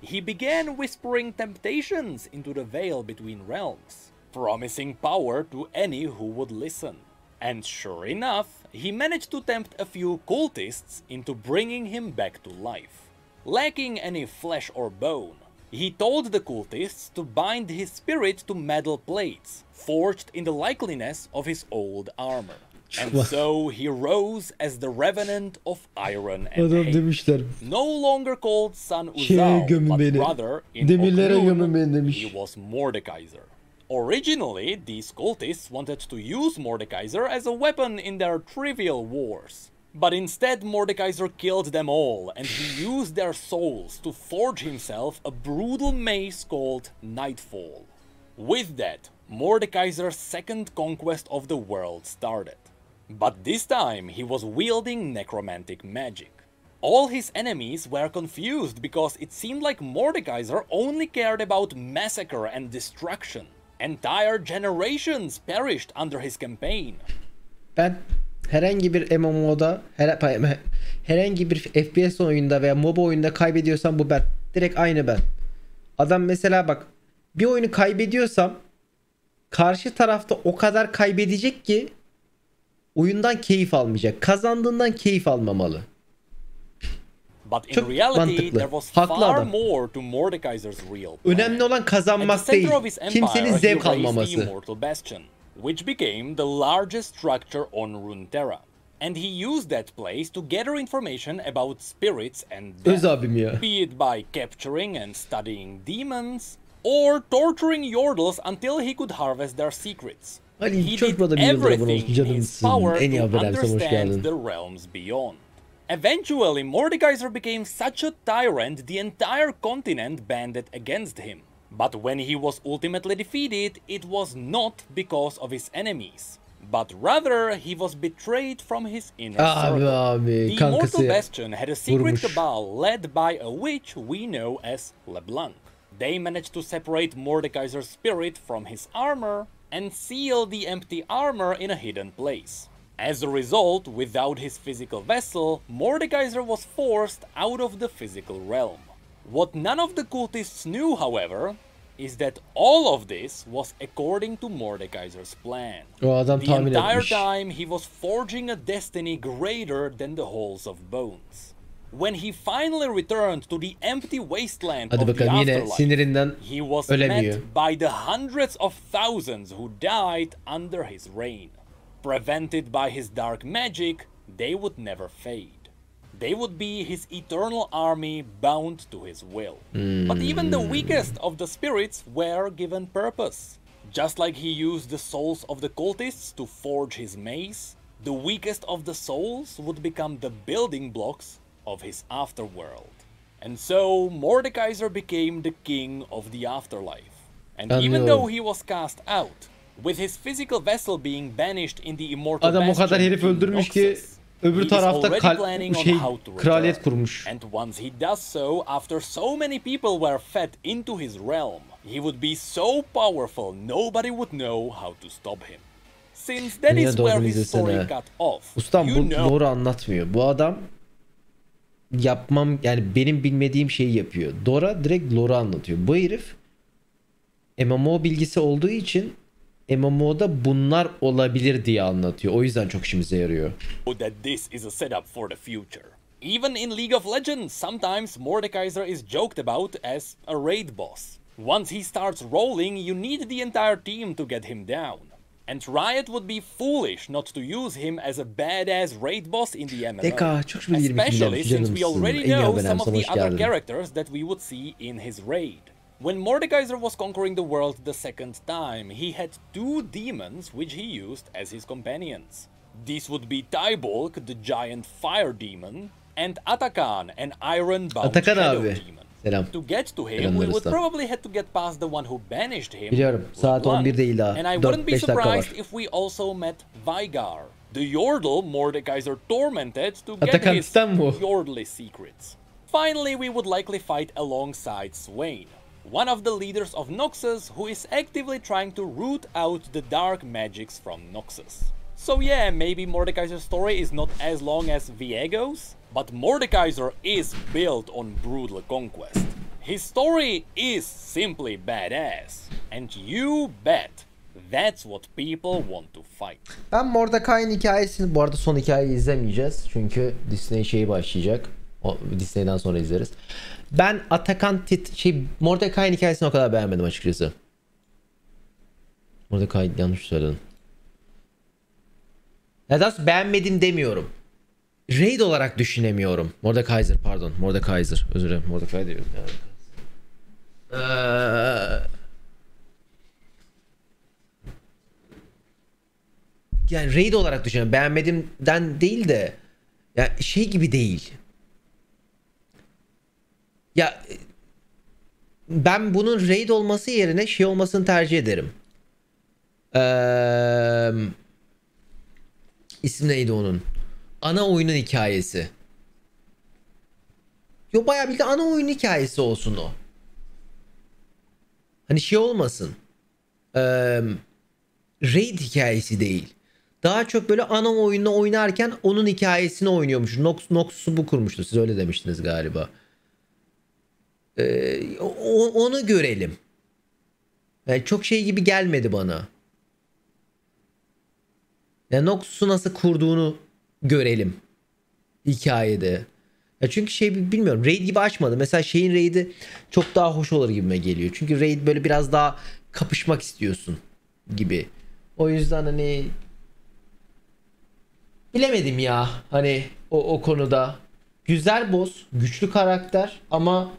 He began whispering temptations into the veil between realms, promising power to any who would listen. And sure enough, he managed to tempt a few cultists into bringing him back to life. Lacking any flesh or bone, He told the cultists to bind his spirit to metal plates, forged in the likeliness of his old armor. And so he rose as the revenant of iron and hate. No longer called Sun Uzal, but rather in Oklahoma, he was Mordekaiser. Originally, these cultists wanted to use Mordekaiser as a weapon in their trivial wars. But instead, Mordekaiser killed them all, and he used their souls to forge himself a brutal mace called Nightfall. With that, Mordekaiser's second conquest of the world started. But this time, he was wielding necromantic magic. All his enemies were confused because it seemed like Mordekaiser only cared about massacre and destruction. Entire generations perished under his campaign. Ben herhangi bir MMO'da, herhangi bir FPS oyunda veya MOBA oyunda kaybediyorsam bu ben. Direkt aynı ben. Adam mesela bak, bir oyunu kaybediyorsam karşı tarafta o kadar kaybedecek ki oyundan keyif almayacak. Kazandığından keyif almamalı. But in çok reality, there was far more to Mordekaiser's real plan. Önemli olan kazanmak değil, kimsenin zevk almaması. Which became the largest structure on Runeterra. And he used that place to gather information about spirits and death, be it by capturing and studying demons, or torturing yordles until he could harvest their secrets. He did everything in his power to understand the realms beyond. Eventually, Mordekaiser became such a tyrant the entire continent banded against him. But when he was ultimately defeated, it was not because of his enemies, but rather he was betrayed from his inner circle. The immortal bastion had a secret cabal led by a witch we know as LeBlanc. They managed to separate Mordekaiser's spirit from his armor and seal the empty armor in a hidden place. As a result, without his physical vessel, Mordekaiser was forced out of the physical realm. What none of the cultists knew, however, is that all of this was according to Mordekaiser's plan. The entire time he was forging a destiny greater than the halls of bones. When he finally returned to the empty wasteland of the afterlife, he was met by the hundreds of thousands who died under his reign. Prevented by his dark magic, they would never fade. They would be his eternal army bound to his will. But even the weakest of the spirits were given purpose. Just like he used the souls of the cultists to forge his mace, the weakest of the souls would become the building blocks of his afterworld. And so Mordekaiser became the king of the afterlife. And even though he was cast out, with his physical vessel being banished in the immortal bastion, öbür tarafta kraliyet kurmuş. And once he does so, after so many people were fed into his realm, he would be so powerful nobody would know how to stop him. Since that is where his story cut off. Ustam bu doğru anlatmıyor. Bu adam yapmam yani benim bilmediğim şeyi yapıyor. Dora direkt lore anlatıyor. Bu herif MMO bilgisi olduğu için MMO'da bunlar olabilir diye anlatıyor. O yüzden çok işimize yarıyor. That this is a setup for the future. Even in League of Legends, sometimes Mordekaiser is joked about as a raid boss. Once he starts rolling, you need the entire team to get him down. And Riot would be foolish not to use him as a badass raid boss in the MMO. Especially since we already know some of the other characters that we would see in his raid. When Mordekaiser was conquering the world the second time, he had two demons which he used as his companions. These would be Tybalk, the giant fire demon, and Atakan, an iron-bound shadow demon. To get to him, we would probably have to get past the one who banished him, and I wouldn't be surprised if we also met Vygar, the Yordle Mordekaiser tormented to get his Yordle secrets. Finally, we would likely fight alongside Swain, one of the leaders of Noxus, who is actively trying to root out the dark magics from Noxus. So yeah, maybe Mordekaiser's story is not as long as Viego's, but Mordekaiser is built on brutal conquest. His story is simply badass. And you bet that's what people want to fight. Ben Mordekaiser'in hikayesini, bu arada son hikayeyi izlemeyeceğiz çünkü Disney şeyi başlayacak. Disney'den sonra izleriz. Ben Atakan Mordecai'nin hikayesini o kadar beğenmedim açıkçası. Mordecai yanlış söyledim. Ya da beğenmedim demiyorum. Raid olarak düşünemiyorum. Mordekaiser pardon. Mordekaiser. Özür dilerim. Mordecai diyorum. Yani. Yani raid olarak düşünüyorum. Beğenmedimden değil de ya şey gibi değil. Ya ben bunun raid olması yerine şey olmasını tercih ederim. İsim neydi onun? Ana oyunun hikayesi. Yo bayağı bir de ana oyun hikayesi olsun o. Hani şey olmasın. Raid hikayesi değil. Daha çok böyle ana oyununu oynarken onun hikayesini oynuyormuş. Nox'u bu kurmuştu. Siz öyle demiştiniz galiba. Onu görelim. Yani çok şey gibi gelmedi bana. Yani Nox'u nasıl kurduğunu görelim hikayede. Ya çünkü şey bilmiyorum, raid gibi açmadı. Mesela şeyin raid'i çok daha hoş olur gibime geliyor. Çünkü raid böyle biraz daha kapışmak istiyorsun gibi. O yüzden hani bilemedim ya. Hani o konuda güzel boss, güçlü karakter ama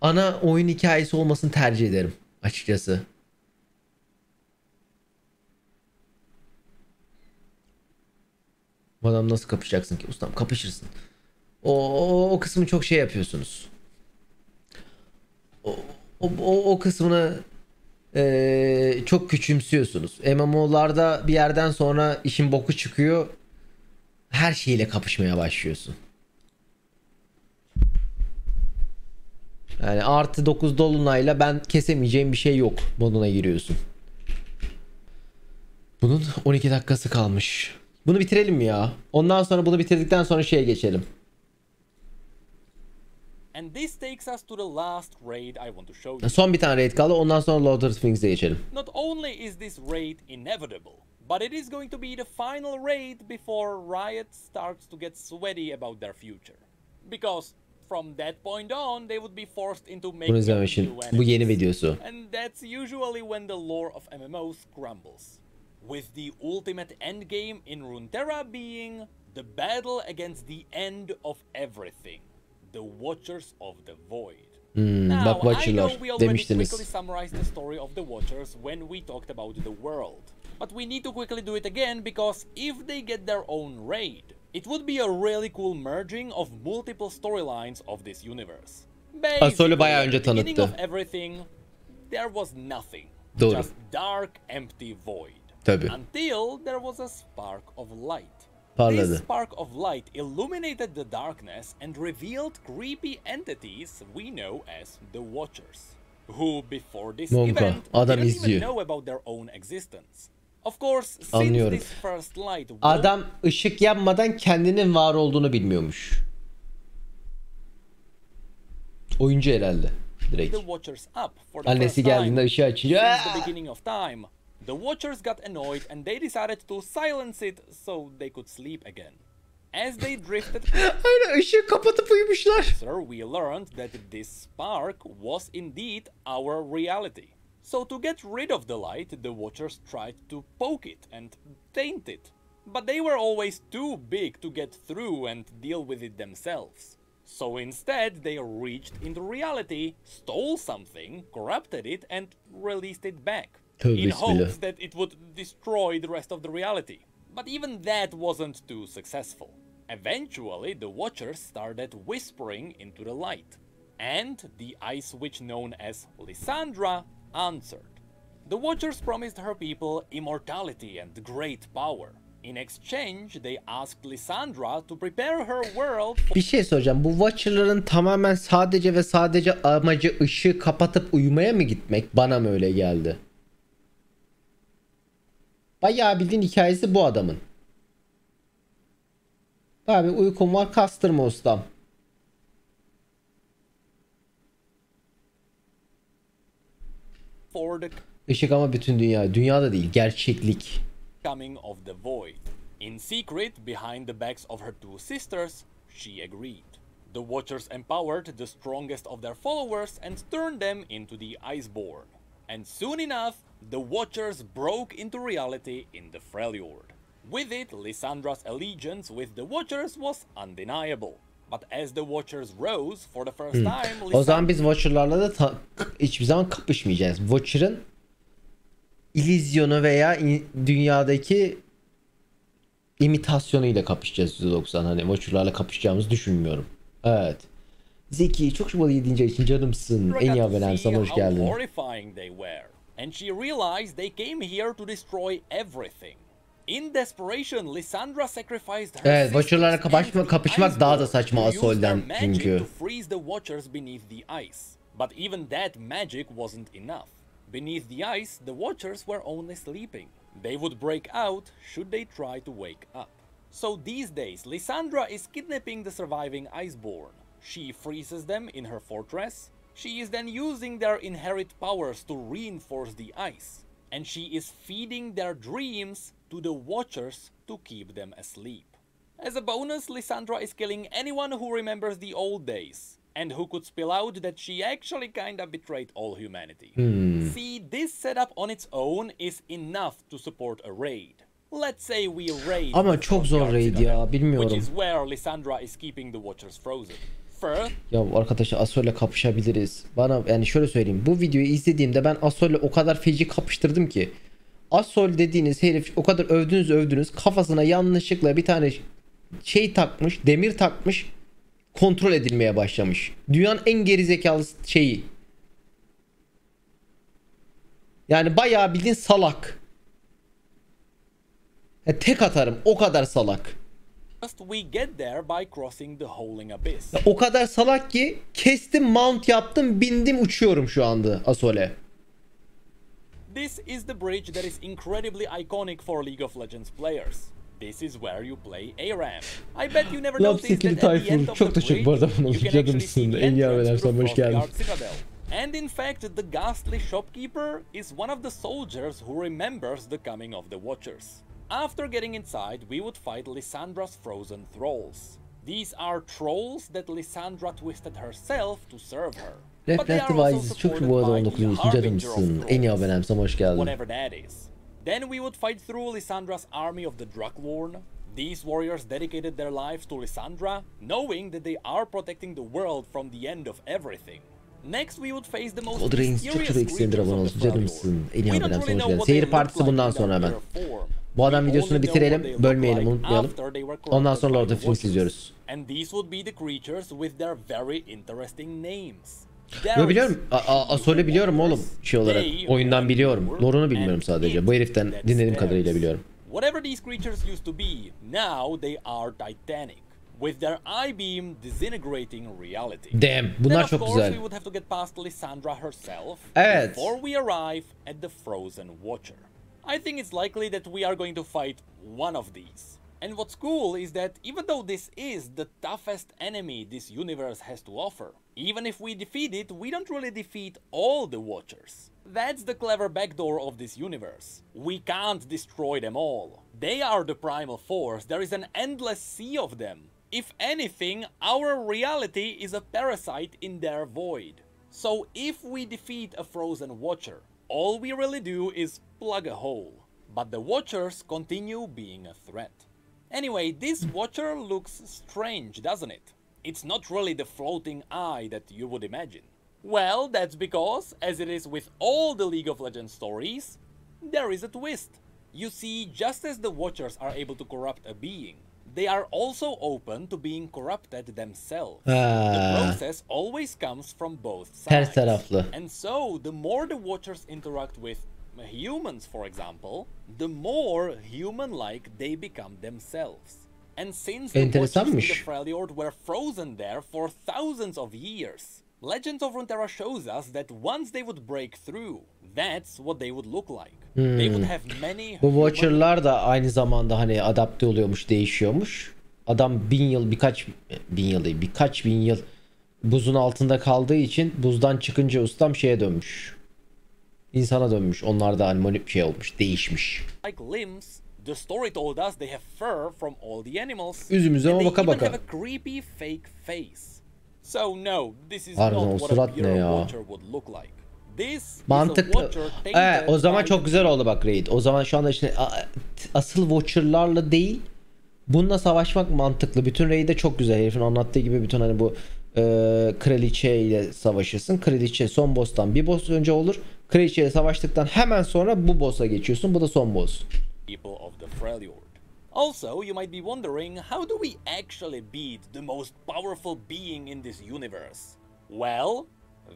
ana oyun hikayesi olmasını tercih ederim açıkçası. Bu adam nasıl kapışacaksın ki? Ustam kapışırsın. O kısmı çok şey yapıyorsunuz. O kısmını çok küçümsüyorsunuz. MMO'larda bir yerden sonra işin boku çıkıyor. Her şeyle kapışmaya başlıyorsun. Yani artı 9 dolunayla ben kesemeyeceğim bir şey yok moduna giriyorsun. Bunun 12 dakikası kalmış. Bunu bitirelim mi ya? Ondan sonra bunu bitirdikten sonra şeye geçelim. Son bir tane raid kaldı. Ondan sonra Lord of the Rings'e geçelim. Not only is this raid inevitable, but it is going to be the final raid before Riot starts to get sweaty about their future. Because from that point on, they would be forced into making new enemies. Bu yeni videosu. And that's usually when the lore of MMOs crumbles. With the ultimate endgame in Runeterra being the battle against the end of everything, the Watchers of the Void. Now, I know we already quickly summarized the story of the Watchers when we talked about the world, but we need to quickly do it again because if they get their own raid, it would be a really cool merging of multiple storylines of this universe. Basically, at the beginning of everything, there was nothing, just dark, empty void. Tabii. Until there was a spark of light. Parladı. This spark of light illuminated the darkness and revealed creepy entities we know as the Watchers, who before this event didn't even know about their own existence. Of course, since this first light, adam ışık yapmadan kendinin var olduğunu bilmiyormuş. Oyuncu herhalde direkt. Annesi geldiğinde ışığı açınca. The Watchers got annoyed and they decided to silence it so they could sleep again. As they drifted, sir, we learned that this spark was indeed our reality. So to get rid of the light, the Watchers tried to poke it and taint it. But they were always too big to get through and deal with it themselves. So instead, they reached into reality, stole something, corrupted it and released it back. In hopes that it would destroy the rest of the reality. But even that wasn't too successful. Eventually, the Watchers started whispering into the light. And the Ice Witch known as Lissandra answered. The Watchers promised her people immortality and great power. In exchange, they asked Lissandra to prepare her world for... Bir şey soracağım. Bu Watcher'ların tamamen sadece ve sadece amacı ışığı kapatıp uyumaya mı gitmek? Bana mı öyle geldi? Bayağı bildiğin hikayesi bu adamın. Abi uykum var, kastırma ustam. Işık ama bütün dünya, dünyada değil, gerçeklik. Coming of the void. In secret, behind the backs of her two sisters, she agreed. The Watchers empowered the strongest of their followers and turned them into the Iceborne. And soon enough, the Watchers broke into reality in the Freljord. With it, Lissandra's allegiance with the Watchers was undeniable. But as the Watchers rose for the first time... O zaman biz Watcher'larla da hiçbir zaman kapışmayacağız. Watcher'ın illüzyonu veya dünyadaki imitasyonuyla kapışacağız %90. Hani Watcher'larla kapışacağımızı düşünmüyorum. Evet. Zeki çok şubalı 7. için canımsın. En iyi haberlerim sana hoş geldin. And she realized they came here to destroy everything. In desperation, Lissandra sacrificed her evet, Watcher'larla kapışmak daha da saçma Asol'den çünkü. But even that magic wasn't enough. Beneath the ice, the Watchers were only sleeping. They would break out should they try to wake up. So these days, Lissandra is kidnapping the surviving Iceborne. She freezes them in her fortress. She is then using their inherent powers to reinforce the ice. And she is feeding their dreams to the Watchers to keep them asleep. As a bonus, Lissandra is killing anyone who remembers the old days and who could spill out that she actually kinda betrayed all humanity. See, this setup on its own is enough to support a raid. Let's say we raid. Ama çok zor raid ya, bilmiyorum. Which is where Lissandra is keeping the Watchers frozen. Ya arkadaşlar Asol'la kapışabiliriz. Bana yani şöyle söyleyeyim. Bu videoyu izlediğimde ben Asol'la o kadar feci kapıştırdım ki. Asol dediğiniz herif o kadar övdünüz. Kafasına yanlışlıkla bir tane şey takmış. Demir takmış. Kontrol edilmeye başlamış. Dünyanın en gerizekalı şeyi. Yani bayağı bildiğin salak. Ya tek atarım o kadar salak. We get there by crossing the howling abyss. O kadar salak ki kestim, mount yaptım, bindim, uçuyorum şu anda Asol'e. This is the bridge that is incredibly iconic for League of Legends players. This is where you play ARAM. I bet you never noticed that at the end of the bridge you can actually see the entrance to the Frostguard Citadel. And in fact, the ghastly shopkeeper is one of the soldiers who remembers the coming of the Watchers. After getting inside, we would fight Lissandra's frozen thralls. These are trolls that Lissandra twisted herself to serve her. But they are also supported by the Harbinger of Trolls, whatever that is. Then we would fight through Lissandra's army of the Draklorn. These warriors dedicated their lives to Lissandra, knowing that they are protecting the world from the end of everything. Next we would face the most mysterious creatures of the Draklorn. We don't really know what they look like in bu adam videosunu bitirelim, bölmeyelim, unutmayalım. Ondan sonra orada film izliyoruz. Yo biliyorum, Asol'u biliyorum oğlum şey olarak. Oyundan biliyorum, lore'unu bilmiyorum sadece. Bu heriften dinlediğim kadarıyla biliyorum. Whatever these creatures used to be, now they are titanic. With their eye beam disintegrating reality. Damn, bunlar çok güzel. We would have to get past Lissandra herself before we arrive at the Frozen Watcher. I think it's likely that we are going to fight one of these. And what's cool is that even though this is the toughest enemy this universe has to offer, even if we defeat it, we don't really defeat all the Watchers. That's the clever backdoor of this universe. We can't destroy them all. They are the primal force, there is an endless sea of them. If anything, our reality is a parasite in their void. So if we defeat a frozen Watcher, all we really do is plug a hole, but the Watchers continue being a threat. Anyway, this Watcher looks strange, doesn't it? It's not really the floating eye that you would imagine. Well, that's because, as it is with all the League of Legends stories, there is a twist. You see, just as the Watchers are able to corrupt a being, they are also open to being corrupted themselves. The process always comes from both sides. And so, the more the Watchers interact with humans, for example, the more human-like they become themselves. And since the Watchers in the Freljord were frozen there for thousands of years, Legends of Runeterra shows us that once they would break through, that's what they would look like. They would have many. Bu Watcher'lar da aynı zamanda hani adapte oluyormuş, değişiyormuş. Adam birkaç bin yıl buzun altında kaldığı için buzdan çıkınca ustam şeye dönmüş. İnsana dönmüş. Onlar da hani manip şey olmuş, değişmiş. Like limbs, the story told us they have fur from all the animals. Üzümüze baka baka. They even have a creepy fake face. So no, this is not what a pure watcher would look like. Mantıklı. O zaman çok güzel oldu bak raid. O zaman şu anda işte asıl watcherlarla değil, bununla savaşmak mantıklı. Bütün raid'de çok güzel. Herifin anlattığı gibi bütün hani bu kraliçe ile savaşırsın. Kraliçe son boss'tan bir boss önce olur. Kraliçe ile savaştıktan hemen sonra bu boss'a geçiyorsun. Bu da son boss. Also, you might be wondering, how do we actually beat the most powerful being in this universe? Well,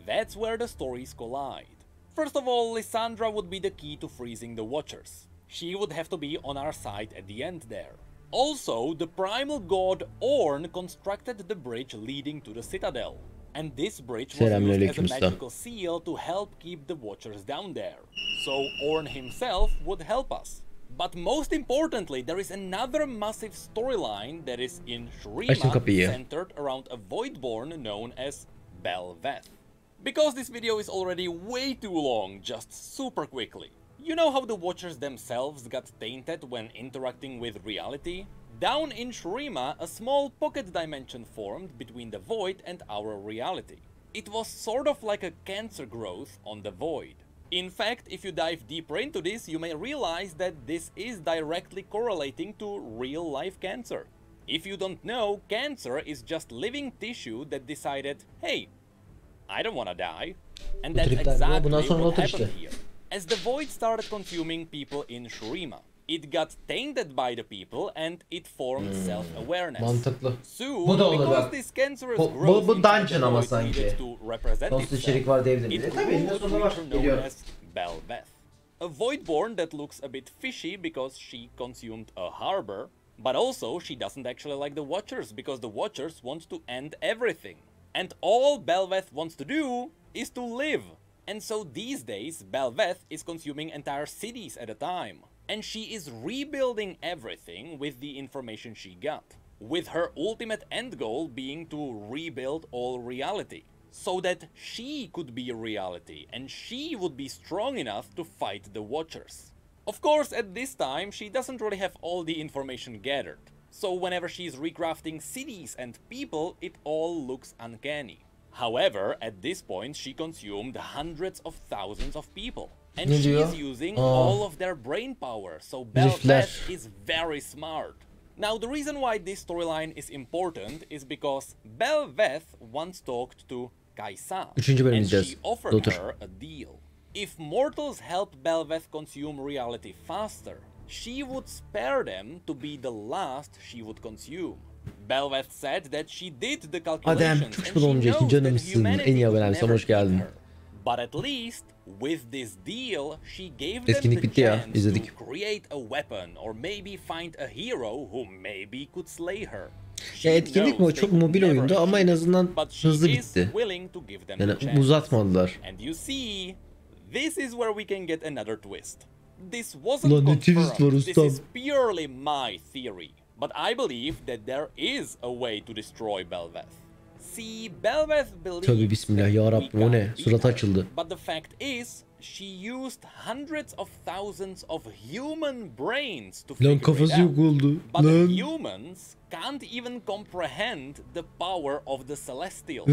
that's where the stories collide. First of all, Lissandra would be the key to freezing the Watchers. She would have to be on our side at the end there. Also, the primal god Orn constructed the bridge leading to the Citadel. And this bridge was used as a magical seal to help keep the Watchers down there. So Orn himself would help us. But most importantly, there is another massive storyline that is in Shurima, centered around a Voidborn known as Belveth. Because this video is already way too long, just super quickly. You know how the Watchers themselves got tainted when interacting with reality? Down in Shurima, a small pocket dimension formed between the Void and our reality. It was sort of like a cancer growth on the Void. In fact, if you dive deeper into this, you may realize that this is directly correlating to real-life cancer. If you don't know, cancer is just living tissue that decided, hey, I don't wanna die. And that's exactly what happened here. As the Void started consuming people in Shurima, it got tainted by the people and it formed self-awareness. Soon, because this cancerous growth needed to represent itself, it grew known as Belveth. A Voidborn that looks a bit fishy because she consumed a harbor, but also she doesn't actually like the Watchers because the Watchers want to end everything. And all Belveth wants to do is to live. And so these days, Belveth is consuming entire cities at a time. And she is rebuilding everything with the information she got, with her ultimate end goal being to rebuild all reality, so that she could be reality and she would be strong enough to fight the Watchers. Of course, at this time, she doesn't really have all the information gathered, so whenever she's recrafting cities and people, it all looks uncanny. However, at this point, she consumed hundreds of thousands of people. And she is using all of their brain power, so Belveth is very smart. Now, the reason why this storyline is important is because Belveth once talked to Kaisa, and she offered her a deal. If mortals help Belveth consume reality faster, she would spare them to be the last she would consume. Belveth said that she did the calculations and she knows that humanity would never kill her. But at least, with this deal, she gave them the chance to create a weapon or maybe find a hero who maybe could slay her. Ya etkinlik mi o? Çok mobil oyundu ama en azından hızlı bitti. Yani uzatmadılar. And you see, this is where we can get another twist. This wasn't confirmed. This is purely my theory. But I believe that there is a way to destroy Belveth. See, Belveth believes that, but the fact is, she used hundreds of thousands of human brains to figure it out. But humans can't even comprehend the power of the Celestials.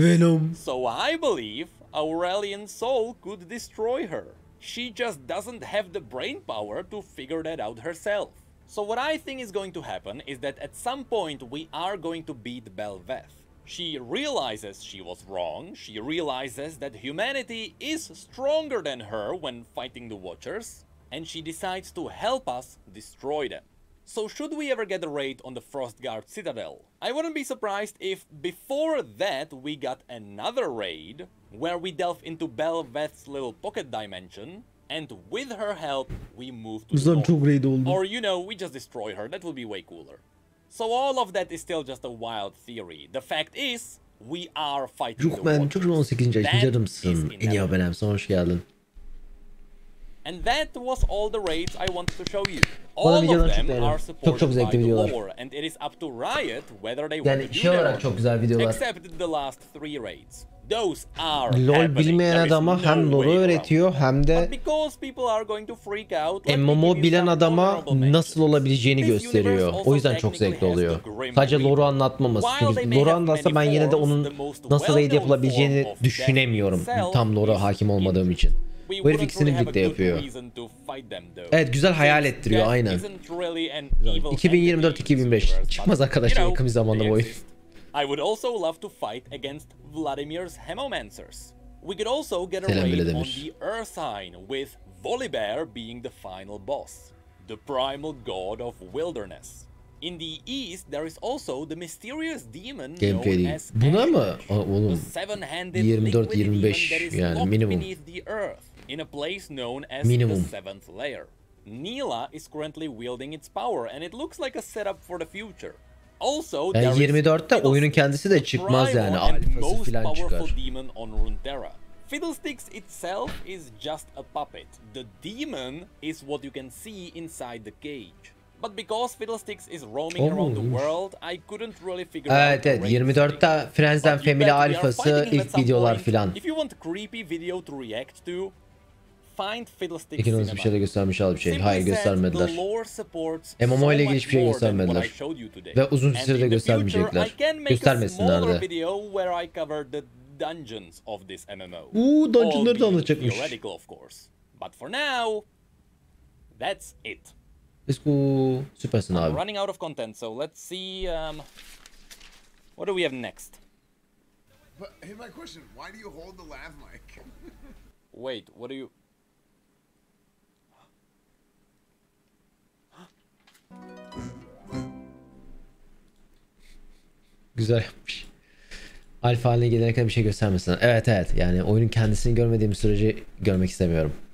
So I believe Aurelion Sol could destroy her. She just doesn't have the brain power to figure that out herself. So what I think is going to happen is that at some point we are going to beat Belveth. She realizes she was wrong, she realizes that humanity is stronger than her when fighting the Watchers, and she decides to help us destroy them. So should we ever get a raid on the Frostguard Citadel? I wouldn't be surprised if before that we got another raid, where we delve into Belveth's little pocket dimension, and with her help we move to Storm. Or you know, we just destroy her, that would be way cooler. So all of that is still just a wild theory. The fact is, we are fighting the Watchers. And that was all the raids I wanted to show you. All of them are supported by the lore, and it is up to Riot whether they want to do that. Except the last 3 raids. Those are LOL bilmeyen adama hem LOL'u öğretiyor hem de MMO bilen adama nasıl olabileceğini gösteriyor. O yüzden çok zevkli oluyor. Sadece LOL'u anlatmaması. LOL'u anlatsa ben yine de onun nasıl raid yapılabileceğini düşünemiyorum. Tam LOL'a hakim olmadığım için. Bu herif ikisini birlikte yapıyor. Evet, güzel hayal ettiriyor, aynen. 2024-2025 çıkmaz arkadaşlar yakın bir zamanda bu oyun. I would also love to fight against Vladimir's Hemomancers. We could also get a raid on the Ursine, with Volibear being the final boss, the primal god of wilderness. In the east, there is also the mysterious demon known as Ash, the seven-handed liquid demon that is locked beneath the earth, in a place known as the Seventh Lair. Nila is currently wielding its power, and it looks like a setup for the future. Also, there is 24'te oyunun kendisi de çıkmaz yani, alfası filan çıkar. Fiddlesticks itself is just a puppet. The demon is what you can see inside the cage. But because Fiddlesticks is roaming around the world, I couldn't really figure out. Evet, 24'te Friends and Family alfası ilk videolar filan. If you want a creepy video to react to, find Fiddlesticks. İkinci bir şey de göstermiş abi bir şey. Hayır, göstermediler. MMO ile ilgili hiçbir şey göstermediler. Ve uzun sürede göstermeyecekler. Göstermesinler de. Uuu, dungeonları da anlatacakmış. But for now, that's it. Esku, süpersin abi. Running out of content, so let's see what do we have next? But here's my question, why do you hold the lav mic? Wait, what do you? Güzel yapmış. Alfa haline gelirken bir şey göstermesin. Evet, yani oyunun kendisini görmediğim sürece görmek istemiyorum.